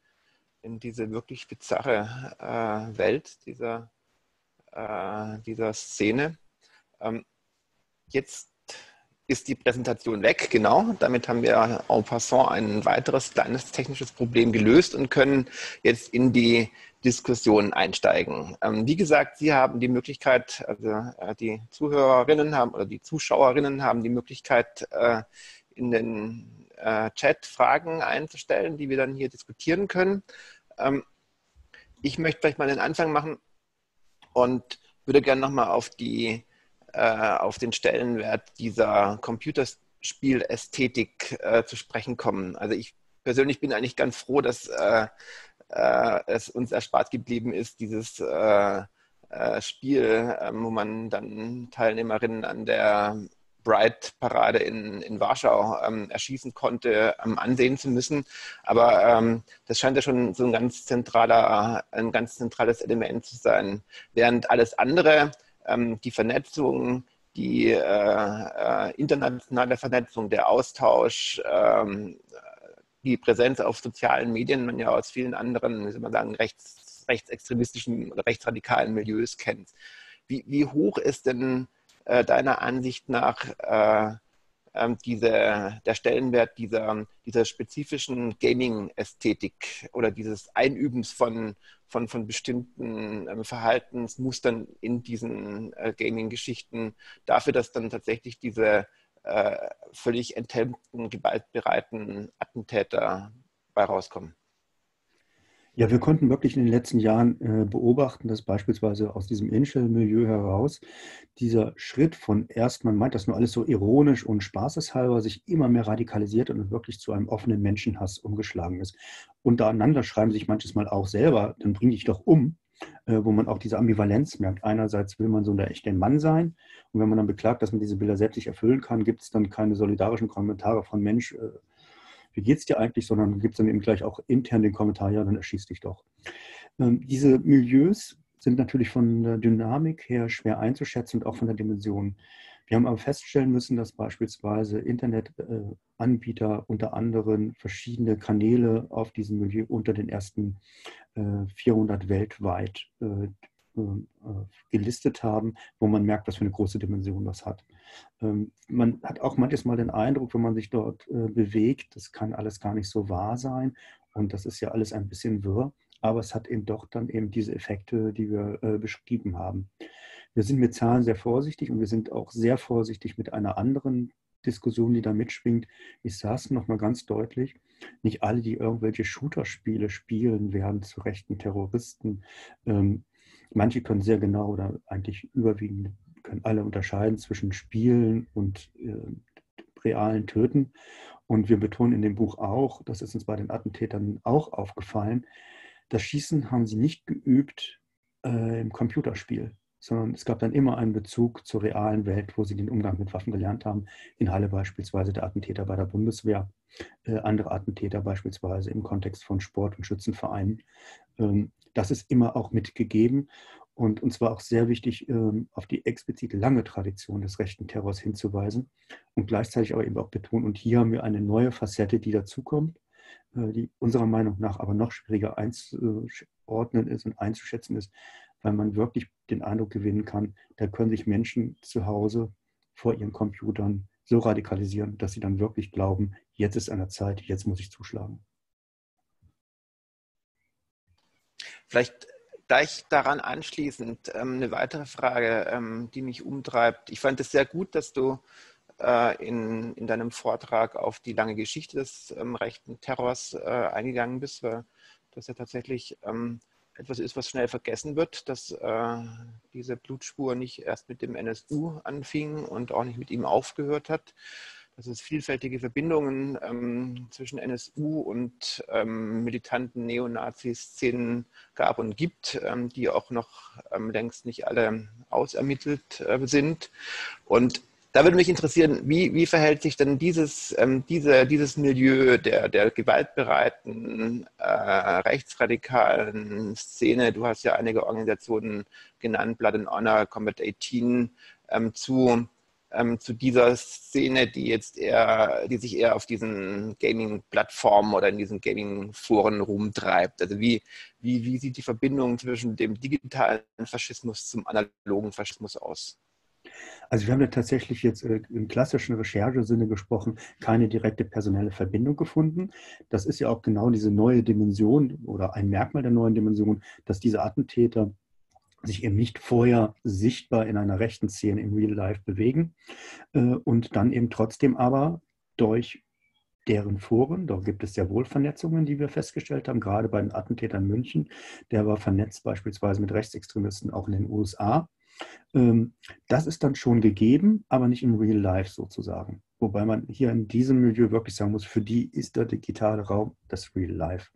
in diese wirklich bizarre äh, Welt dieser, äh, dieser Szene. Ähm, jetzt ist die Präsentation weg, genau. Damit haben wir en passant ein weiteres kleines technisches Problem gelöst und können jetzt in die Diskussion einsteigen. Ähm, wie gesagt, Sie haben die Möglichkeit, also äh, die Zuhörerinnen haben oder die Zuschauerinnen haben die Möglichkeit, äh, in den äh, Chat Fragen einzustellen, die wir dann hier diskutieren können. Ähm, ich möchte gleich mal den Anfang machen und würde gerne nochmal auf die auf den Stellenwert dieser Computerspielästhetik äh, zu sprechen kommen. Also ich persönlich bin eigentlich ganz froh, dass äh, äh, es uns erspart geblieben ist, dieses äh, äh, Spiel, äh, wo man dann Teilnehmerinnen an der Pride-Parade in, in Warschau ähm, erschießen konnte, ähm, ansehen zu müssen. Aber ähm, das scheint ja schon so ein ganz zentraler, ein ganz zentrales Element zu sein. Während alles andere, die Vernetzung, die äh, internationale Vernetzung, der Austausch, ähm, die Präsenz auf sozialen Medien, man ja aus vielen anderen, wie soll man sagen, rechts, rechtsextremistischen oder rechtsradikalen Milieus kennt. Wie, wie hoch ist denn äh, deiner Ansicht nach äh, äh, diese, der Stellenwert dieser, dieser spezifischen Gaming-Ästhetik oder dieses Einübens von Von, von bestimmten ähm, Verhaltensmustern in diesen äh, Gaming-Geschichten, dafür, dass dann tatsächlich diese äh, völlig enthemmten, gewaltbereiten Attentäter bei rauskommen? Ja, wir konnten wirklich in den letzten Jahren äh, beobachten, dass beispielsweise aus diesem Inschel-Milieu heraus dieser Schritt von erst, man meint das nur alles so ironisch und spaßeshalber, sich immer mehr radikalisiert und wirklich zu einem offenen Menschenhass umgeschlagen ist. Untereinander schreiben sich manches Mal auch selber, dann bring dich doch um, äh, wo man auch diese Ambivalenz merkt. Einerseits will man so der echte Mann sein und wenn man dann beklagt, dass man diese Bilder selbst nicht erfüllen kann, gibt es dann keine solidarischen Kommentare von Mensch, äh, wie geht's dir eigentlich, sondern gibt es dann eben gleich auch intern den Kommentar, ja, dann erschieß dich doch. Ähm, diese Milieus sind natürlich von der Dynamik her schwer einzuschätzen und auch von der Dimension. Wir haben aber feststellen müssen, dass beispielsweise Internetanbieter unter anderem verschiedene Kanäle auf diesem Milieu unter den ersten vierhundert weltweit gelistet haben, wo man merkt, was für eine große Dimension das hat. Man hat auch manches Mal den Eindruck, wenn man sich dort bewegt, das kann alles gar nicht so wahr sein und das ist ja alles ein bisschen wirr. Aber es hat eben doch dann eben diese Effekte, die wir äh, beschrieben haben. Wir sind mit Zahlen sehr vorsichtig und wir sind auch sehr vorsichtig mit einer anderen Diskussion, die da mitschwingt. Ich sage es nochmal ganz deutlich, nicht alle, die irgendwelche Shooter-Spiele spielen, werden zu rechten Terroristen. Ähm, manche können sehr genau oder eigentlich überwiegend können alle unterscheiden zwischen Spielen und äh, realen Töten. Und wir betonen in dem Buch auch, das ist uns bei den Attentätern auch aufgefallen, das Schießen haben sie nicht geübt äh, im Computerspiel, sondern es gab dann immer einen Bezug zur realen Welt, wo sie den Umgang mit Waffen gelernt haben. In Halle beispielsweise der Attentäter bei der Bundeswehr, äh, andere Attentäter beispielsweise im Kontext von Sport- und Schützenvereinen. Ähm, das ist immer auch mitgegeben und uns war auch sehr wichtig, ähm, auf die explizit lange Tradition des rechten Terrors hinzuweisen und gleichzeitig aber eben auch betonen, und hier haben wir eine neue Facette, die dazukommt, die unserer Meinung nach aber noch schwieriger einzuordnen ist und einzuschätzen ist, weil man wirklich den Eindruck gewinnen kann, da können sich Menschen zu Hause vor ihren Computern so radikalisieren, dass sie dann wirklich glauben, jetzt ist an der Zeit, jetzt muss ich zuschlagen. Vielleicht gleich daran anschließend eine weitere Frage, die mich umtreibt. Ich fand es sehr gut, dass du In, in deinem Vortrag auf die lange Geschichte des ähm, rechten Terrors äh, eingegangen bist, weil das ja tatsächlich ähm, etwas ist, was schnell vergessen wird, dass äh, diese Blutspur nicht erst mit dem N S U anfing und auch nicht mit ihm aufgehört hat. dass es vielfältige Verbindungen ähm, zwischen N S U und ähm, militanten Neonazi-Szenen gab und gibt, ähm, die auch noch ähm, längst nicht alle ausermittelt äh, sind. Und da würde mich interessieren, wie, wie verhält sich denn dieses, ähm, diese, dieses Milieu der, der gewaltbereiten, äh, rechtsradikalen Szene, du hast ja einige Organisationen genannt, Blood and Honor, Combat achtzehn, ähm, zu, ähm, zu dieser Szene, die jetzt eher, die sich eher auf diesen Gaming-Plattformen oder in diesen Gaming-Foren rumtreibt. Also wie, wie, wie sieht die Verbindung zwischen dem digitalen Faschismus zum analogen Faschismus aus? Also wir haben ja tatsächlich jetzt äh, im klassischen Recherchesinne gesprochen, keine direkte personelle Verbindung gefunden. Das ist ja auch genau diese neue Dimension oder ein Merkmal der neuen Dimension, dass diese Attentäter sich eben nicht vorher sichtbar in einer rechten Szene im Real Life bewegen äh, und dann eben trotzdem aber durch deren Foren, da gibt es sehr wohl Vernetzungen, die wir festgestellt haben, gerade bei den Attentätern München, der war vernetzt beispielsweise mit Rechtsextremisten auch in den U S A. Das ist dann schon gegeben, aber nicht im Real Life sozusagen. Wobei man hier in diesem Milieu wirklich sagen muss, für die ist der digitale Raum das Real Life.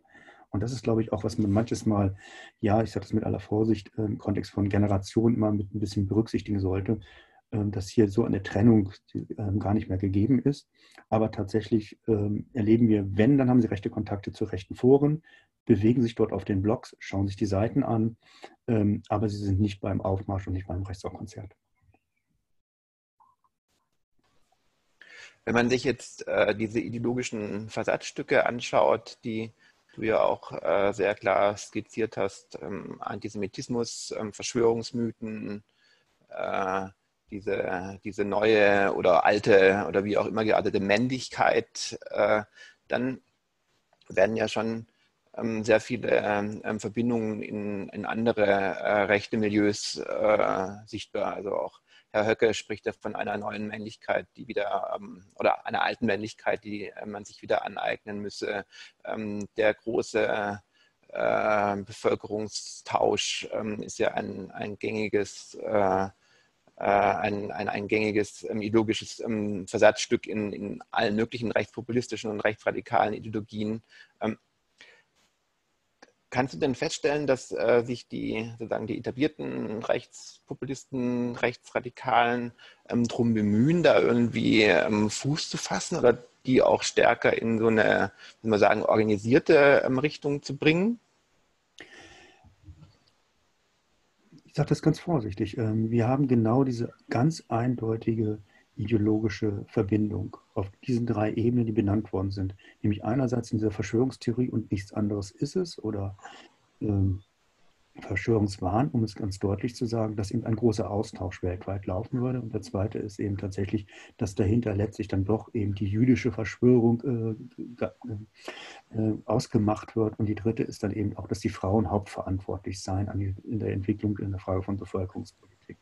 Und das ist, glaube ich, auch, was man manches Mal, ja, ich sage das mit aller Vorsicht, im Kontext von Generationen immer mit ein bisschen berücksichtigen sollte, dass hier so eine Trennung gar nicht mehr gegeben ist. Aber tatsächlich erleben wir, wenn, dann haben sie rechte Kontakte zu rechten Foren, bewegen sich dort auf den Blogs, schauen sich die Seiten an, ähm, aber sie sind nicht beim Aufmarsch und nicht beim Rechtsrockkonzert. Wenn man sich jetzt äh, diese ideologischen Versatzstücke anschaut, die du ja auch äh, sehr klar skizziert hast, ähm, Antisemitismus, ähm, Verschwörungsmythen, äh, diese, diese neue oder alte oder wie auch immer geartete Männlichkeit, äh, dann werden ja schon sehr viele ähm, Verbindungen in, in andere äh, rechte Milieus äh, sichtbar. Also auch Herr Höcke spricht ja von einer neuen Männlichkeit, die wieder, ähm, oder einer alten Männlichkeit, die äh, man sich wieder aneignen müsse. Ähm, der große äh, Bevölkerungstausch ähm, ist ja ein, ein gängiges, äh, äh, ein, ein, ein gängiges ähm, ideologisches ähm, Versatzstück in, in allen möglichen rechtspopulistischen und rechtsradikalen Ideologien. Ähm, Kannst du denn feststellen, dass äh, sich die, sozusagen die etablierten Rechtspopulisten, Rechtsradikalen ähm, darum bemühen, da irgendwie ähm, Fuß zu fassen oder die auch stärker in so eine, wie man sagen, organisierte ähm, Richtung zu bringen? Ich sage das ganz vorsichtig. Ähm, wir haben genau diese ganz eindeutige ideologische Verbindung auf diesen drei Ebenen, die benannt worden sind. Nämlich einerseits in dieser Verschwörungstheorie und nichts anderes ist es oder ähm, Verschwörungswahn, um es ganz deutlich zu sagen, dass eben ein großer Austausch weltweit laufen würde. Und der zweite ist eben tatsächlich, dass dahinter letztlich dann doch eben die jüdische Verschwörung äh, äh, ausgemacht wird. Und die dritte ist dann eben auch, dass die Frauen hauptverantwortlich seien an die, in der Entwicklung in der Frage von Bevölkerungspolitik.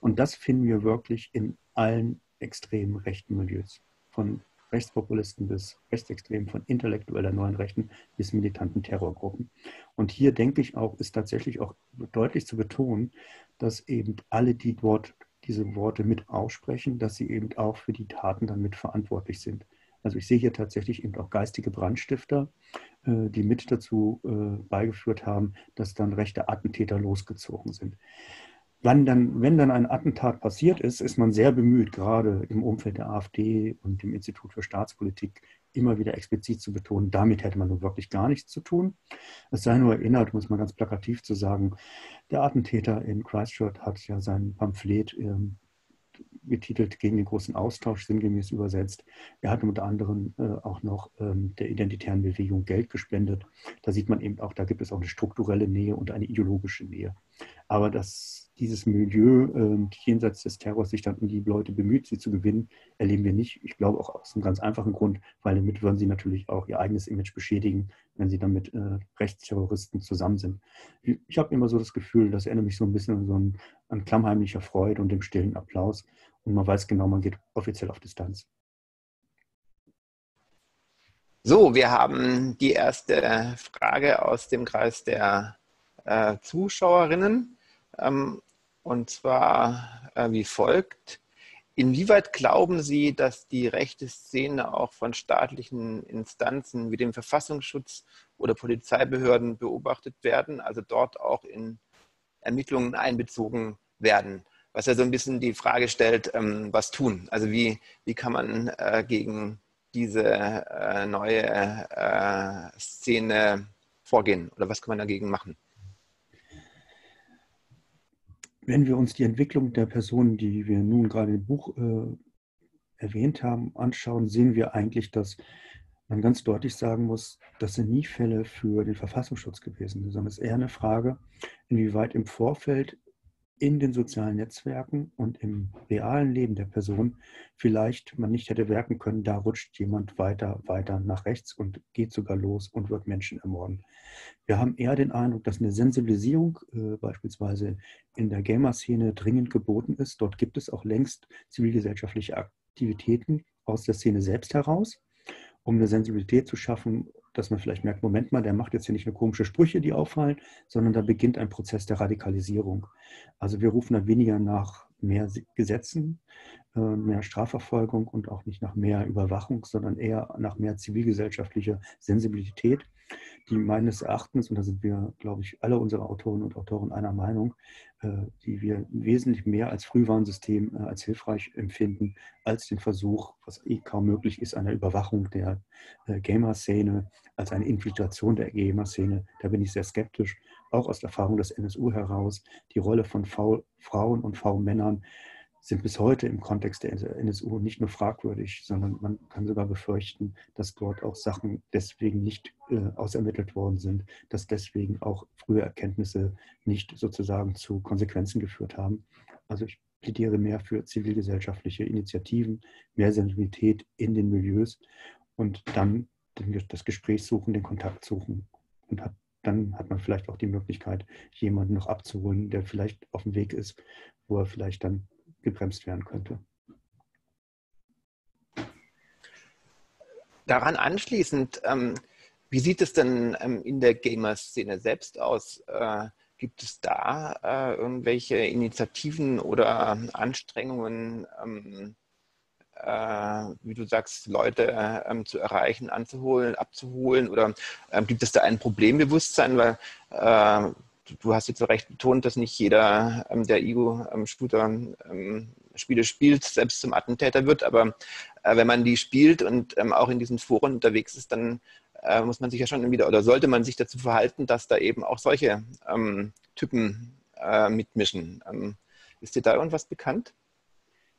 Und das finden wir wirklich in allen extremen rechten Milieus. Von Rechtspopulisten bis Rechtsextremen, von intellektueller neuen Rechten bis militanten Terrorgruppen. Und hier denke ich auch, ist tatsächlich auch deutlich zu betonen, dass eben alle, die dort diese Worte mit aussprechen, dass sie eben auch für die Taten dann mit verantwortlich sind. Also ich sehe hier tatsächlich eben auch geistige Brandstifter, die mit dazu beigeführt haben, dass dann rechte Attentäter losgezogen sind. Wann dann, wenn dann ein Attentat passiert ist, ist man sehr bemüht, gerade im Umfeld der AfD und dem Institut für Staatspolitik immer wieder explizit zu betonen, damit hätte man nun wirklich gar nichts zu tun. Es sei nur erinnert, muss man ganz plakativ zu sagen, der Attentäter in Christchurch hat ja sein Pamphlet ähm, betitelt gegen den großen Austausch, sinngemäß übersetzt. Er hat unter anderem äh, auch noch ähm, der identitären Bewegung Geld gespendet. Da sieht man eben auch, da gibt es auch eine strukturelle Nähe und eine ideologische Nähe. Aber das dieses Milieu, äh, jenseits des Terrors, sich dann um die Leute bemüht, sie zu gewinnen, erleben wir nicht. Ich glaube auch aus einem ganz einfachen Grund, weil damit würden sie natürlich auch ihr eigenes Image beschädigen, wenn sie dann mit äh, Rechtsterroristen zusammen sind. Ich, ich habe immer so das Gefühl, das erinnert mich so ein bisschen an so ein, an klammheimlicher Freude und dem stillen Applaus. Und man weiß genau, man geht offiziell auf Distanz. So, wir haben die erste Frage aus dem Kreis der äh, Zuschauerinnen. Und zwar äh, wie folgt. Inwieweit glauben Sie, dass die rechte Szene auch von staatlichen Instanzen wie dem Verfassungsschutz oder Polizeibehörden beobachtet werden, also dort auch in Ermittlungen einbezogen werden? Was ja so ein bisschen die Frage stellt, ähm, was tun? Also wie, wie kann man äh, gegen diese äh, neue äh, Szene vorgehen oder was kann man dagegen machen? Wenn wir uns die Entwicklung der Personen, die wir nun gerade im Buch äh, erwähnt haben, anschauen, sehen wir eigentlich, dass man ganz deutlich sagen muss, das sind nie Fälle für den Verfassungsschutz gewesen, sondern es ist eher eine Frage, inwieweit im Vorfeld in den sozialen Netzwerken und im realen Leben der Person vielleicht man nicht hätte werken können, da rutscht jemand weiter, weiter nach rechts und geht sogar los und wird Menschen ermorden. Wir haben eher den Eindruck, dass eine Sensibilisierung äh, beispielsweise in der Gamer-Szene dringend geboten ist. Dort gibt es auch längst zivilgesellschaftliche Aktivitäten aus der Szene selbst heraus, um eine Sensibilität zu schaffen, dass man vielleicht merkt, Moment mal, der macht jetzt hier nicht nur komische Sprüche, die auffallen, sondern da beginnt ein Prozess der Radikalisierung. Also wir rufen dann weniger nach mehr Gesetzen, mehr Strafverfolgung und auch nicht nach mehr Überwachung, sondern eher nach mehr zivilgesellschaftlicher Sensibilität, die meines Erachtens, und da sind wir, glaube ich, alle unsere Autoren und Autoren einer Meinung, die wir wesentlich mehr als Frühwarnsystem als hilfreich empfinden, als den Versuch, was eh kaum möglich ist, einer Überwachung der Gamer-Szene, als eine Infiltration der Gamer-Szene. Da bin ich sehr skeptisch, auch aus der Erfahrung des N S U heraus. Die Rolle von Frauen und V-Männern sind bis heute im Kontext der N S U nicht nur fragwürdig, sondern man kann sogar befürchten, dass dort auch Sachen deswegen nicht äh, ausermittelt worden sind, dass deswegen auch frühe Erkenntnisse nicht sozusagen zu Konsequenzen geführt haben. Also ich plädiere mehr für zivilgesellschaftliche Initiativen, mehr Sensibilität in den Milieus und dann das Gespräch suchen, den Kontakt suchen und hat dann hat man vielleicht auch die Möglichkeit, jemanden noch abzuholen, der vielleicht auf dem Weg ist, wo er vielleicht dann gebremst werden könnte. Daran anschließend, ähm, wie sieht es denn ähm, in der Gamer-Szene selbst aus? Äh, gibt es da äh, irgendwelche Initiativen oder Anstrengungen, ähm, äh, wie du sagst, Leute äh, zu erreichen, anzuholen, abzuholen? Oder äh, gibt es da ein Problembewusstsein? Weil äh, du hast jetzt recht betont, dass nicht jeder, ähm, der Ego-Shooter-Spiele ähm, spielt, selbst zum Attentäter wird. Aber äh, wenn man die spielt und ähm, auch in diesen Foren unterwegs ist, dann äh, muss man sich ja schon wieder, oder sollte man sich dazu verhalten, dass da eben auch solche ähm, Typen äh, mitmischen. Ähm, ist dir da irgendwas bekannt?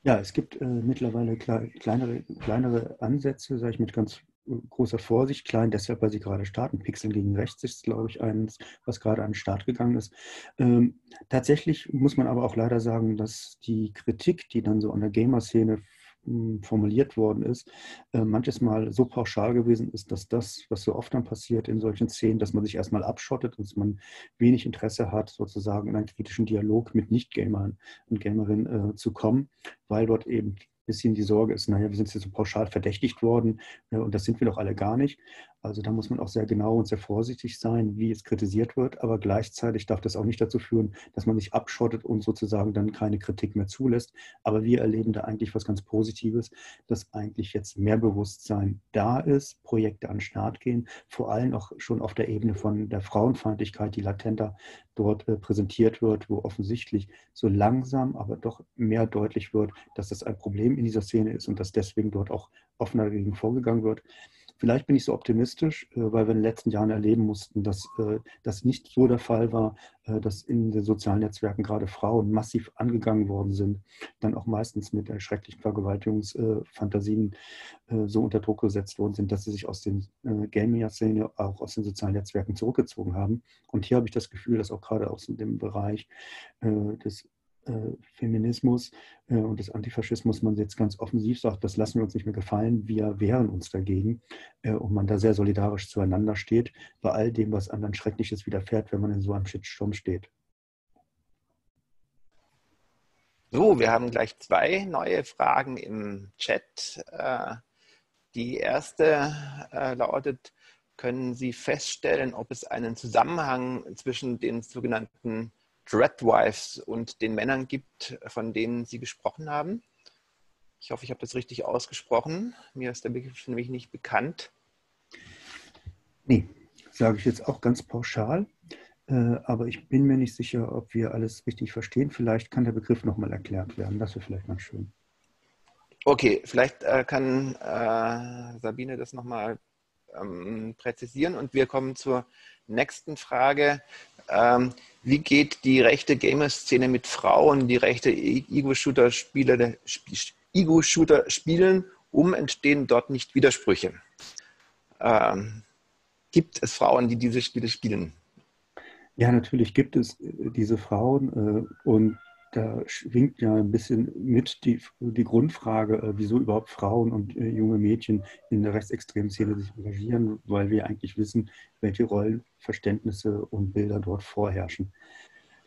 Ja, es gibt äh, mittlerweile kle kleinere, kleinere Ansätze, sage ich mit ganz großer Vorsicht, klein, deshalb, weil sie gerade starten. Pixel gegen rechts ist, glaube ich, eins, was gerade an den Start gegangen ist. Ähm, tatsächlich muss man aber auch leider sagen, dass die Kritik, die dann so an der Gamer-Szene formuliert worden ist, äh, manches Mal so pauschal gewesen ist, dass das, was so oft dann passiert in solchen Szenen, dass man sich erstmal abschottet und dass man wenig Interesse hat, sozusagen in einen kritischen Dialog mit Nicht-Gamern und Gamerinnen äh, zu kommen, weil dort eben bisschen die Sorge ist, naja, wir sind jetzt so pauschal verdächtigt worden äh, und das sind wir doch alle gar nicht. Also da muss man auch sehr genau und sehr vorsichtig sein, wie es kritisiert wird, aber gleichzeitig darf das auch nicht dazu führen, dass man sich abschottet und sozusagen dann keine Kritik mehr zulässt. Aber wir erleben da eigentlich was ganz Positives, dass eigentlich jetzt mehr Bewusstsein da ist, Projekte an den Start gehen, vor allem auch schon auf der Ebene von der Frauenfeindlichkeit, die latenter dort äh, präsentiert wird, wo offensichtlich so langsam, aber doch mehr deutlich wird, dass das ein Problem in dieser Szene ist und dass deswegen dort auch offener dagegen vorgegangen wird. Vielleicht bin ich so optimistisch, weil wir in den letzten Jahren erleben mussten, dass das nicht so der Fall war, dass in den sozialen Netzwerken gerade Frauen massiv angegangen worden sind, dann auch meistens mit schrecklichen Vergewaltigungsfantasien so unter Druck gesetzt worden sind, dass sie sich aus den Gaming-Szene, auch aus den sozialen Netzwerken zurückgezogen haben. Und hier habe ich das Gefühl, dass auch gerade aus dem Bereich des Feminismus und des Antifaschismus man jetzt ganz offensiv sagt, das lassen wir uns nicht mehr gefallen, wir wehren uns dagegen und man da sehr solidarisch zueinander steht, bei all dem, was anderen Schreckliches widerfährt, wenn man in so einem Shitstorm steht. So, wir haben gleich zwei neue Fragen im Chat. Die erste lautet, können Sie feststellen, ob es einen Zusammenhang zwischen den sogenannten Dreadwives und den Männern gibt, von denen Sie gesprochen haben? Ich hoffe, ich habe das richtig ausgesprochen. Mir ist der Begriff nämlich nicht bekannt. Nee, sage ich jetzt auch ganz pauschal. Aber ich bin mir nicht sicher, ob wir alles richtig verstehen. Vielleicht kann der Begriff nochmal erklärt werden. Das wäre vielleicht ganz schön. Okay, vielleicht kann Sabine das nochmal präzisieren. Und wir kommen zur nächsten Frage. Wie geht die rechte Gamer-Szene mit Frauen, die rechte Ego-Shooter spielen, um? Entstehen dort nicht Widersprüche? Gibt es Frauen, die diese Spiele spielen? Ja, natürlich gibt es diese Frauen und da schwingt ja ein bisschen mit die, die Grundfrage, wieso überhaupt Frauen und junge Mädchen in der rechtsextremen Szene sich engagieren, weil wir eigentlich wissen, welche Rollenverständnisse und Bilder dort vorherrschen.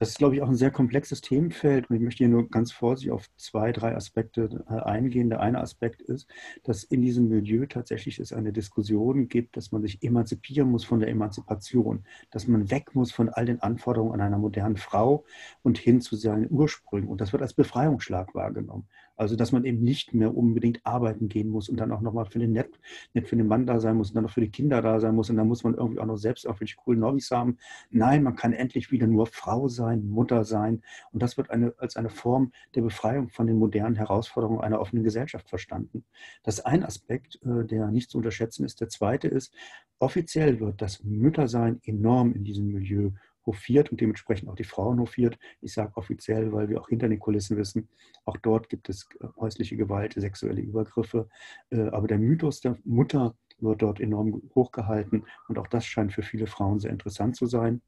Das ist, glaube ich, auch ein sehr komplexes Themenfeld und ich möchte hier nur ganz vorsichtig auf zwei, drei Aspekte eingehen. Der eine Aspekt ist, dass in diesem Milieu tatsächlich es eine Diskussion gibt, dass man sich emanzipieren muss von der Emanzipation, dass man weg muss von all den Anforderungen an einer modernen Frau und hin zu seinen Ursprüngen. Und das wird als Befreiungsschlag wahrgenommen. Also, dass man eben nicht mehr unbedingt arbeiten gehen muss und dann auch nochmal für den Net, nicht für den Mann da sein muss und dann noch für die Kinder da sein muss und dann muss man irgendwie auch noch selbst auch welche coolen Hobbys haben. Nein, man kann endlich wieder nur Frau sein, Mutter sein und das wird eine, als eine Form der Befreiung von den modernen Herausforderungen einer offenen Gesellschaft verstanden. Das ist ein Aspekt, der nicht zu unterschätzen ist. Der zweite ist, offiziell wird das Müttersein enorm in diesem Milieu hofiert und dementsprechend auch die Frauen hofiert. Ich sage offiziell, weil wir auch hinter den Kulissen wissen, auch dort gibt es häusliche Gewalt, sexuelle Übergriffe. Aber der Mythos der Mutter wird dort enorm hochgehalten und auch das scheint für viele Frauen sehr interessant zu sein.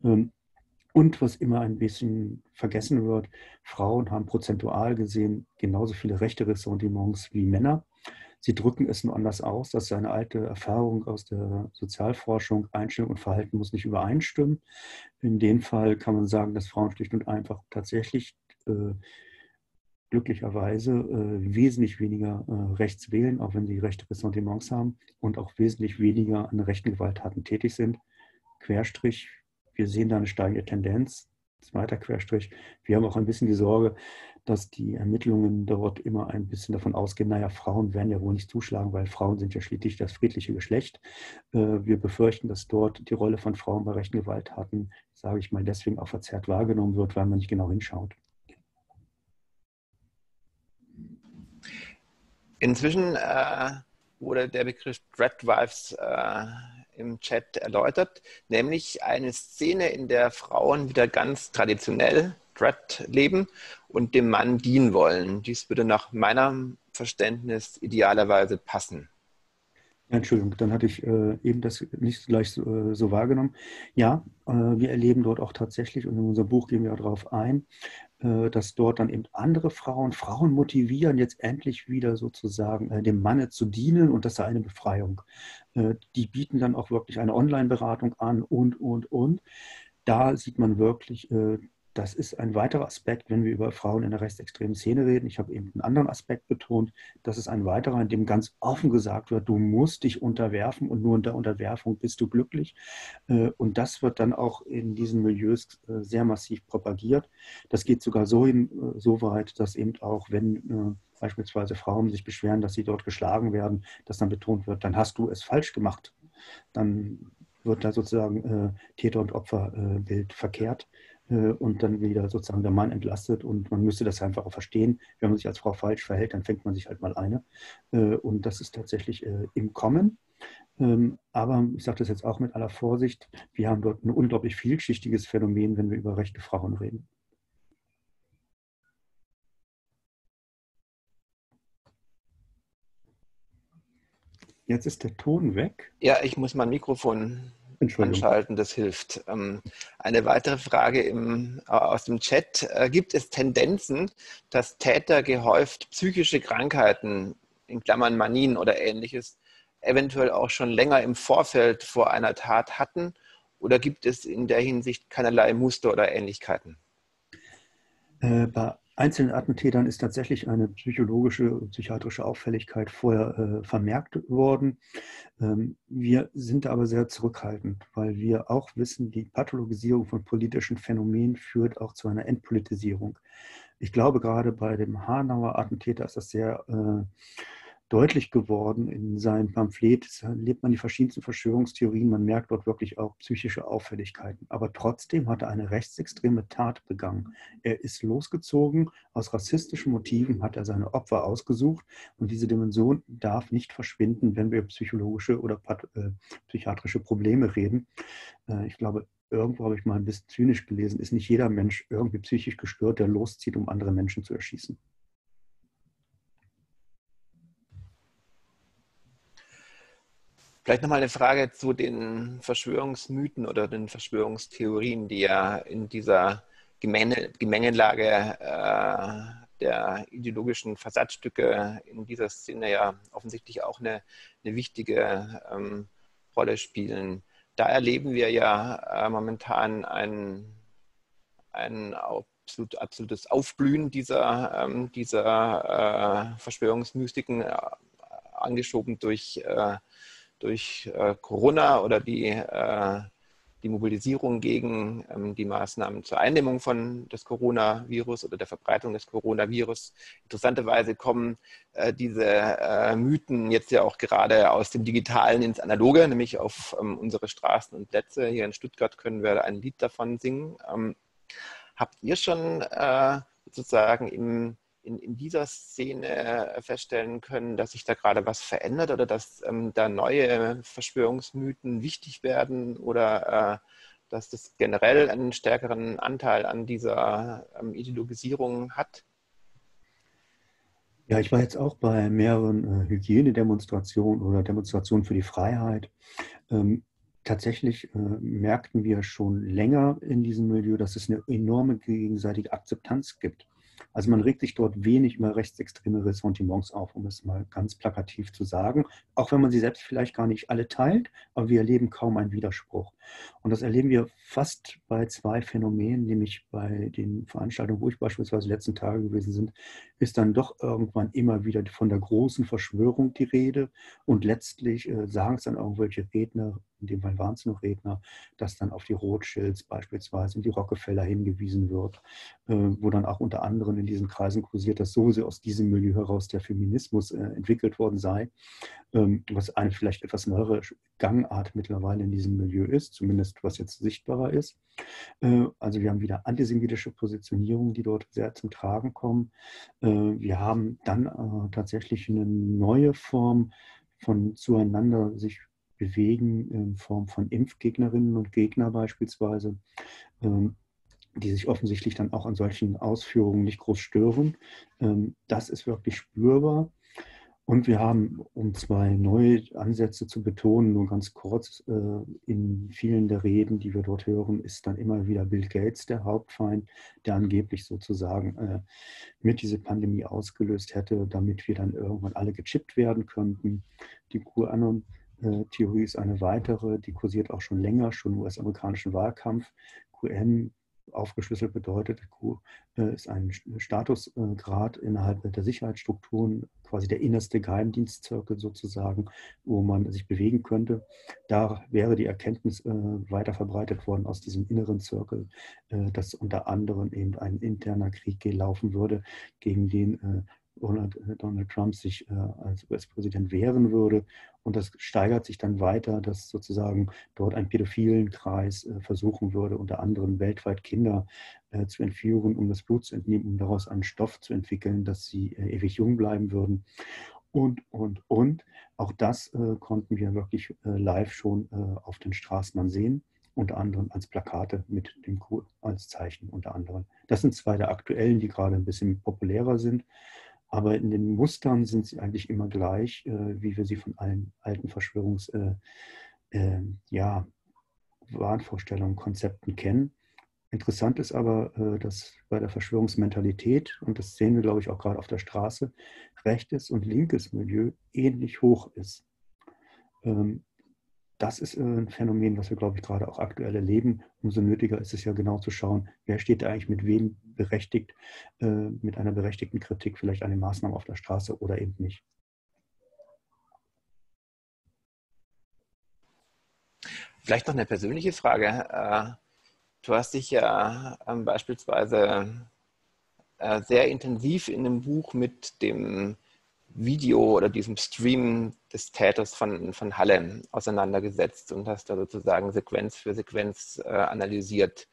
Und was immer ein bisschen vergessen wird, Frauen haben prozentual gesehen genauso viele rechte Ressentiments wie Männer. Sie drücken es nur anders aus, dass seine alte Erfahrung aus der Sozialforschung, Einstellung und Verhalten muss nicht übereinstimmen. In dem Fall kann man sagen, dass Frauen schlicht und einfach tatsächlich äh, glücklicherweise äh, wesentlich weniger äh, rechts wählen, auch wenn sie rechte Ressentiments haben und auch wesentlich weniger an rechten Gewalttaten tätig sind. Querstrich, wir sehen da eine steigende Tendenz. Zweiter Querstrich, wir haben auch ein bisschen die Sorge, dass die Ermittlungen dort immer ein bisschen davon ausgehen, naja, Frauen werden ja wohl nicht zuschlagen, weil Frauen sind ja schließlich das friedliche Geschlecht. Wir befürchten, dass dort die Rolle von Frauen bei rechten Gewalttaten, sage ich mal, deswegen auch verzerrt wahrgenommen wird, weil man nicht genau hinschaut. Inzwischen äh, wurde der Begriff Dreadwives äh, im Chat erläutert, nämlich eine Szene, in der Frauen wieder ganz traditionell Dread leben und dem Mann dienen wollen. Dies würde nach meinem Verständnis idealerweise passen. Ja, Entschuldigung, dann hatte ich äh, eben das nicht gleich so, äh, so wahrgenommen. Ja, äh, wir erleben dort auch tatsächlich, und in unserem Buch gehen wir auch darauf ein, äh, dass dort dann eben andere Frauen, Frauen motivieren, jetzt endlich wieder sozusagen äh, dem Manne zu dienen und das sei eine Befreiung. Äh, die bieten dann auch wirklich eine Online-Beratung an und, und, und. Da sieht man wirklich, äh, das ist ein weiterer Aspekt, wenn wir über Frauen in der rechtsextremen Szene reden. Ich habe eben einen anderen Aspekt betont. Das ist ein weiterer, in dem ganz offen gesagt wird, du musst dich unterwerfen und nur unter Unterwerfung bist du glücklich. Und das wird dann auch in diesen Milieus sehr massiv propagiert. Das geht sogar so, hin, so weit, dass eben auch, wenn beispielsweise Frauen sich beschweren, dass sie dort geschlagen werden, dass dann betont wird, dann hast du es falsch gemacht. Dann wird da sozusagen Täter- und Opferbild verkehrt. Und dann wieder sozusagen der Mann entlastet und man müsste das einfach auch verstehen. Wenn man sich als Frau falsch verhält, dann fängt man sich halt mal eine. Und das ist tatsächlich im Kommen. Aber ich sage das jetzt auch mit aller Vorsicht, wir haben dort ein unglaublich vielschichtiges Phänomen, wenn wir über rechte Frauen reden. Jetzt ist der Ton weg. Ja, ich muss mein Mikrofon anschalten, das hilft. Eine weitere Frage im, aus dem Chat. Gibt es Tendenzen, dass Täter gehäuft psychische Krankheiten, in Klammern Manien oder ähnliches, eventuell auch schon länger im Vorfeld vor einer Tat hatten? Oder gibt es in der Hinsicht keinerlei Muster oder Ähnlichkeiten? Äh, bei einzelnen Attentätern ist tatsächlich eine psychologische und psychiatrische Auffälligkeit vorher äh, vermerkt worden. Ähm, wir sind aber sehr zurückhaltend, weil wir auch wissen, die Pathologisierung von politischen Phänomenen führt auch zu einer Entpolitisierung. Ich glaube, gerade bei dem Hanauer Attentäter ist das sehr äh, deutlich geworden in seinem Pamphlet. Da lebt man die verschiedensten Verschwörungstheorien. Man merkt dort wirklich auch psychische Auffälligkeiten. Aber trotzdem hat er eine rechtsextreme Tat begangen. Er ist losgezogen. Aus rassistischen Motiven hat er seine Opfer ausgesucht. Und diese Dimension darf nicht verschwinden, wenn wir über psychologische oder äh, psychiatrische Probleme reden. Äh, ich glaube, irgendwo habe ich mal ein bisschen zynisch gelesen, ist nicht jeder Mensch irgendwie psychisch gestört, der loszieht, um andere Menschen zu erschießen. Vielleicht nochmal eine Frage zu den Verschwörungsmythen oder den Verschwörungstheorien, die ja in dieser Gemengelage äh, der ideologischen Versatzstücke in dieser Szene ja offensichtlich auch eine, eine wichtige ähm, Rolle spielen. Da erleben wir ja äh, momentan ein, ein absolut, absolutes Aufblühen dieser, ähm, dieser äh, Verschwörungsmystiken, äh, angeschoben durch äh, durch äh, Corona oder die, äh, die Mobilisierung gegen ähm, die Maßnahmen zur Eindämmung von des Coronavirus oder der Verbreitung des Coronavirus. Interessanterweise kommen äh, diese äh, Mythen jetzt ja auch gerade aus dem Digitalen ins Analoge, nämlich auf ähm, unsere Straßen und Plätze. Hier in Stuttgart können wir ein Lied davon singen. Ähm, habt ihr schon äh, sozusagen im In, in dieser Szene feststellen können, dass sich da gerade was verändert oder dass ähm, da neue Verschwörungsmythen wichtig werden oder äh, dass das generell einen stärkeren Anteil an dieser ähm, Ideologisierung hat? Ja, ich war jetzt auch bei mehreren äh, Hygienedemonstrationen oder Demonstrationen für die Freiheit. Ähm, Tatsächlich äh, merkten wir schon länger in diesem Milieu, dass es eine enorme gegenseitige Akzeptanz gibt. Also man regt sich dort wenig über rechtsextreme Ressentiments auf, um es mal ganz plakativ zu sagen. Auch wenn man sie selbst vielleicht gar nicht alle teilt, aber wir erleben kaum einen Widerspruch. Und das erleben wir fast bei zwei Phänomenen, nämlich bei den Veranstaltungen, wo ich beispielsweise die letzten Tage gewesen sind, ist dann doch irgendwann immer wieder von der großen Verschwörung die Rede. Und letztlich äh, sagen es dann irgendwelche Redner, in dem Fall waren es noch Redner, dass dann auf die Rothschilds beispielsweise und die Rockefeller hingewiesen wird, äh, wo dann auch unter anderem in diesen Kreisen kursiert, dass so sehr aus diesem Milieu heraus der Feminismus äh, entwickelt worden sei, ähm, was eine vielleicht etwas neuere Gangart mittlerweile in diesem Milieu ist, zumindest was jetzt sichtbarer ist. Äh, also wir haben wieder antisemitische Positionierungen, die dort sehr zum Tragen kommen. Äh, wir haben dann äh, tatsächlich eine neue Form von zueinander sich bewegen in Form von Impfgegnerinnen und Gegner beispielsweise, die sich offensichtlich dann auch an solchen Ausführungen nicht groß stören. Das ist wirklich spürbar. Und wir haben, um zwei neue Ansätze zu betonen, nur ganz kurz, in vielen der Reden, die wir dort hören, ist dann immer wieder Bill Gates der Hauptfeind, der angeblich sozusagen mit diese Pandemie ausgelöst hätte, damit wir dann irgendwann alle gechippt werden könnten. Die QAnon Theorie ist eine weitere, die kursiert auch schon länger, schon im U S-amerikanischen Wahlkampf. Q N aufgeschlüsselt bedeutet, Q ist ein Statusgrad innerhalb der Sicherheitsstrukturen, quasi der innerste Geheimdienstzirkel sozusagen, wo man sich bewegen könnte. Da wäre die Erkenntnis weiter verbreitet worden aus diesem inneren Zirkel, dass unter anderem eben ein interner Krieg gelaufen würde, gegen den Donald Trump sich äh, als U S-Präsident wehren würde. Und das steigert sich dann weiter, dass sozusagen dort ein pädophilen Kreis äh, versuchen würde, unter anderem weltweit Kinder äh, zu entführen, um das Blut zu entnehmen, um daraus einen Stoff zu entwickeln, dass sie äh, ewig jung bleiben würden. Und, und, und. Auch das äh, konnten wir wirklich äh, live schon äh, auf den Straßen dann sehen, unter anderem als Plakate mit dem Q als Zeichen unter anderem. Das sind zwei der aktuellen, die gerade ein bisschen populärer sind. Aber in den Mustern sind sie eigentlich immer gleich, äh, wie wir sie von allen alten Verschwörungs, äh, äh, ja, Wahnvorstellungen, Konzepten kennen. Interessant ist aber, äh, dass bei der Verschwörungsmentalität, und das sehen wir, glaube ich, auch gerade auf der Straße, rechtes und linkes Milieu ähnlich hoch ist. Ähm, das ist äh, ein Phänomen, was wir, glaube ich, gerade auch aktuell erleben. Umso nötiger ist es ja genau zu schauen, wer steht da eigentlich mit wem berechtigt, äh, mit einer berechtigten Kritik vielleicht an den Maßnahmen auf der Straße oder eben nicht. Vielleicht noch eine persönliche Frage. Du hast dich ja äh, beispielsweise äh, sehr intensiv in dem Buch mit dem Video oder diesem Stream des Täters von, von Halle auseinandergesetzt und hast da sozusagen Sequenz für Sequenz äh, analysiert.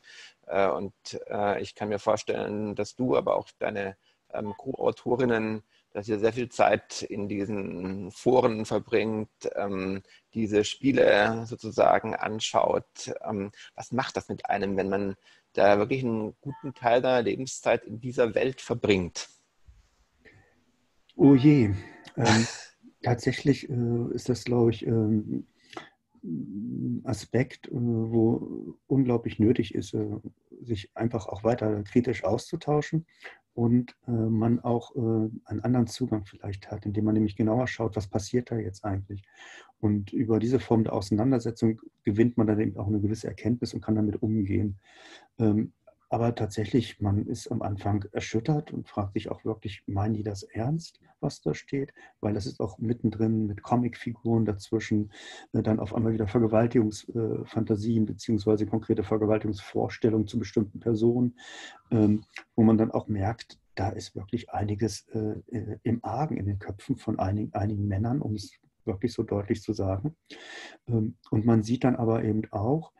Äh, und äh, ich kann mir vorstellen, dass du, aber auch deine ähm, Co-Autorinnen, dass ihr sehr viel Zeit in diesen Foren verbringt, ähm, diese Spiele sozusagen anschaut. Ähm, was macht das mit einem, wenn man da wirklich einen guten Teil seiner Lebenszeit in dieser Welt verbringt? Oh je. Ähm, tatsächlich äh, ist das, glaube ich, ein ähm, Aspekt, äh, wo unglaublich nötig ist, äh, sich einfach auch weiter kritisch auszutauschen. Und äh, man auch äh, einen anderen Zugang vielleicht hat, indem man nämlich genauer schaut, was passiert da jetzt eigentlich. Und über diese Form der Auseinandersetzung gewinnt man dann eben auch eine gewisse Erkenntnis und kann damit umgehen. Ähm, aber tatsächlich, man ist am Anfang erschüttert und fragt sich auch wirklich, meinen die das ernst, was da steht? Weil das ist auch mittendrin mit Comicfiguren dazwischen, äh, dann auf einmal wieder Vergewaltigungsfantasien äh, beziehungsweise konkrete Vergewaltigungsvorstellungen zu bestimmten Personen, ähm, wo man dann auch merkt, da ist wirklich einiges äh, im Argen in den Köpfen von einigen, einigen Männern, um es wirklich so deutlich zu sagen. Ähm, und man sieht dann aber eben auch,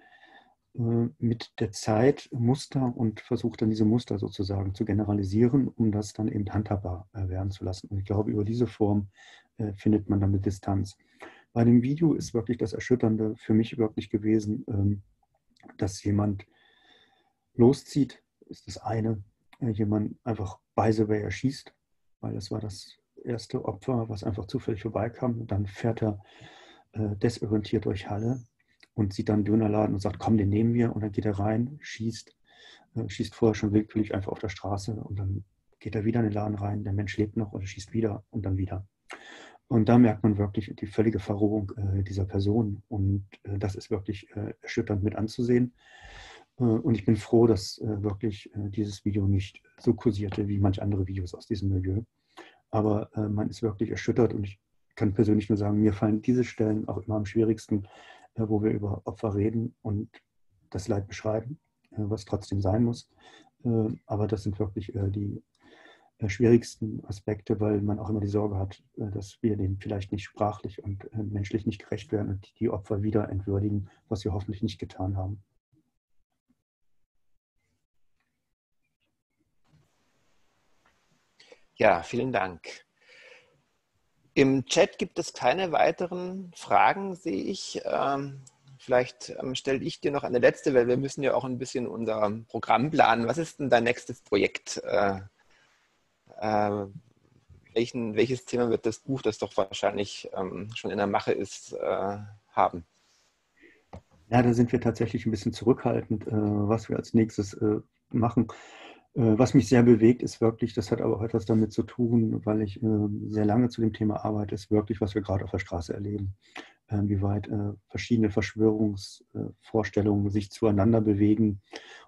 mit der Zeit Muster und versucht dann diese Muster sozusagen zu generalisieren, um das dann eben handhabbar werden zu lassen. Und ich glaube, über diese Form findet man dann eine Distanz. Bei dem Video ist wirklich das Erschütternde für mich wirklich gewesen, dass jemand loszieht, ist das eine, jemand einfach by the way erschießt, weil das war das erste Opfer, was einfach zufällig vorbeikam. Und dann fährt er desorientiert durch Halle und sieht dann einen Dönerladen und sagt, komm, den nehmen wir. Und dann geht er rein, schießt, äh, schießt vorher schon willkürlich einfach auf der Straße. Und dann geht er wieder in den Laden rein, der Mensch lebt noch und schießt wieder und dann wieder. Und da merkt man wirklich die völlige Verrohung äh, dieser Person. Und äh, das ist wirklich äh, erschütternd mit anzusehen. Äh, und ich bin froh, dass äh, wirklich äh, dieses Video nicht so kursierte wie manch andere Videos aus diesem Milieu. Aber äh, man ist wirklich erschüttert. Und ich kann persönlich nur sagen, mir fallen diese Stellen auch immer am schwierigsten, wo wir über Opfer reden und das Leid beschreiben, was trotzdem sein muss. Aber das sind wirklich die schwierigsten Aspekte, weil man auch immer die Sorge hat, dass wir dem vielleicht nicht sprachlich und menschlich nicht gerecht werden und die Opfer wieder entwürdigen, was wir hoffentlich nicht getan haben. Ja, vielen Dank. Im Chat gibt es keine weiteren Fragen, sehe ich. Vielleicht stelle ich dir noch eine letzte, weil wir müssen ja auch ein bisschen unser Programm planen. Was ist denn dein nächstes Projekt? Welchen, welches Thema wird das Buch, das doch wahrscheinlich schon in der Mache ist, haben? Ja, da sind wir tatsächlich ein bisschen zurückhaltend, was wir als nächstes machen. Was mich sehr bewegt, ist wirklich, das hat aber auch etwas damit zu tun, weil ich äh, sehr lange zu dem Thema arbeite, ist wirklich, was wir gerade auf der Straße erleben. Äh, wie weit äh, verschiedene Verschwörungsvorstellungen äh, sich zueinander bewegen.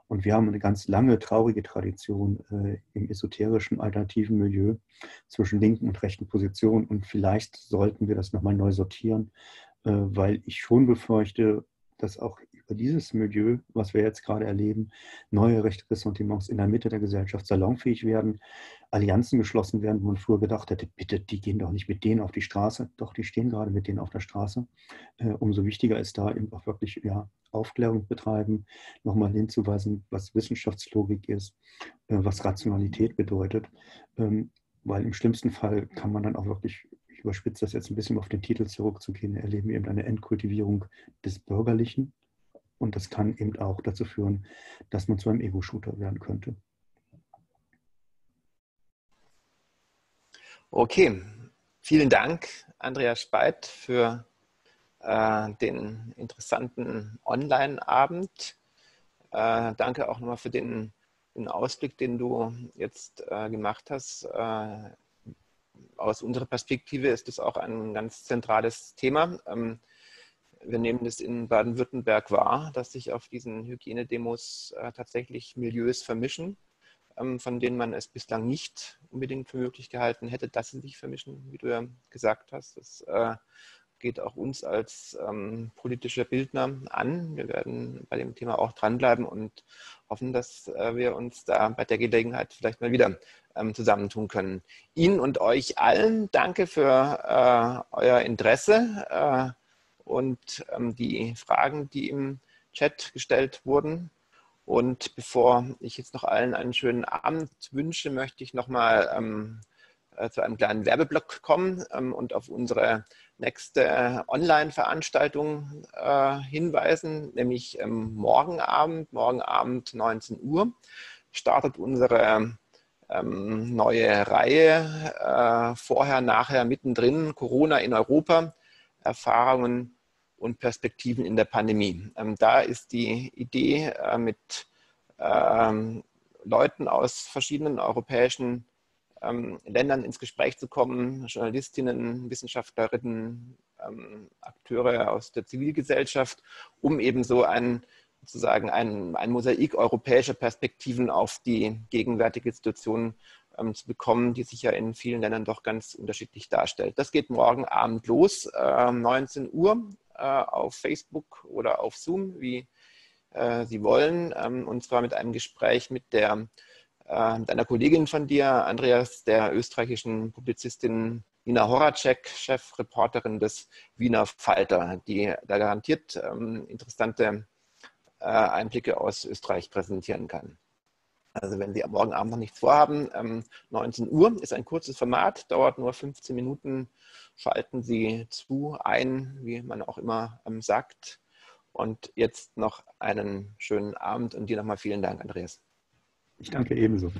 Und wir haben eine ganz lange, traurige Tradition äh, im esoterischen, alternativen Milieu zwischen linken und rechten Positionen. Und vielleicht sollten wir das nochmal neu sortieren, äh, weil ich schon befürchte, dass auch über dieses Milieu, was wir jetzt gerade erleben, neue rechte Ressentiments in der Mitte der Gesellschaft salonfähig werden, Allianzen geschlossen werden, wo man früher gedacht hätte, bitte, die gehen doch nicht mit denen auf die Straße. Doch, die stehen gerade mit denen auf der Straße. Äh, umso wichtiger ist da eben auch wirklich ja, Aufklärung betreiben, nochmal hinzuweisen, was Wissenschaftslogik ist, äh, was Rationalität bedeutet. Ähm, weil im schlimmsten Fall kann man dann auch wirklich, überspitzt das jetzt ein bisschen, auf den Titel zurückzugehen, erleben wir eben eine Entkultivierung des Bürgerlichen. Und das kann eben auch dazu führen, dass man zu einem Ego-Shooter werden könnte. Okay, vielen Dank, Andreas Speit, für äh, den interessanten Online-Abend. Äh, danke auch nochmal für den, den Ausblick, den du jetzt äh, gemacht hast. Äh, Aus unserer Perspektive ist das auch ein ganz zentrales Thema. Wir nehmen das in Baden-Württemberg wahr, dass sich auf diesen Hygienedemos tatsächlich Milieus vermischen, von denen man es bislang nicht unbedingt für möglich gehalten hätte, dass sie sich vermischen, wie du ja gesagt hast. Das geht auch uns als politischer Bildner an. Wir werden bei dem Thema auch dranbleiben und hoffen, dass äh, wir uns da bei der Gelegenheit vielleicht mal wieder ähm, zusammentun können. Ihnen und euch allen danke für äh, euer Interesse äh, und ähm, die Fragen, die im Chat gestellt wurden. Und bevor ich jetzt noch allen einen schönen Abend wünsche, möchte ich nochmal ähm, äh, zu einem kleinen Werbeblock kommen ähm, und auf unsere nächste Online-Veranstaltung äh, hinweisen, nämlich ähm, morgen Abend, morgen Abend neunzehn Uhr, startet unsere ähm, neue Reihe äh, Vorher, Nachher, Mittendrin, Corona in Europa, Erfahrungen und Perspektiven in der Pandemie. Ähm, da ist die Idee, äh, mit ähm, Leuten aus verschiedenen europäischen ähm, Ländern ins Gespräch zu kommen, Journalistinnen, Wissenschaftlerinnen, ähm, Akteure aus der Zivilgesellschaft, um eben so ein, sozusagen ein, ein Mosaik europäischer Perspektiven auf die gegenwärtige Situation ähm, zu bekommen, die sich ja in vielen Ländern doch ganz unterschiedlich darstellt. Das geht morgen Abend los, äh, neunzehn Uhr. Auf Facebook oder auf Zoom, wie äh, Sie wollen, ähm, und zwar mit einem Gespräch mit der äh, mit einer Kollegin von dir, Andreas, der österreichischen Publizistin Nina Horacek, Chefreporterin des Wiener Falter, die da garantiert ähm, interessante äh, Einblicke aus Österreich präsentieren kann. Also wenn Sie morgen Abend noch nichts vorhaben, ähm, neunzehn Uhr ist ein kurzes Format, dauert nur fünfzehn Minuten, schalten Sie zu, ein, wie man auch immer ähm, sagt. Und jetzt noch einen schönen Abend und dir nochmal vielen Dank, Andreas. Ich danke ebenso.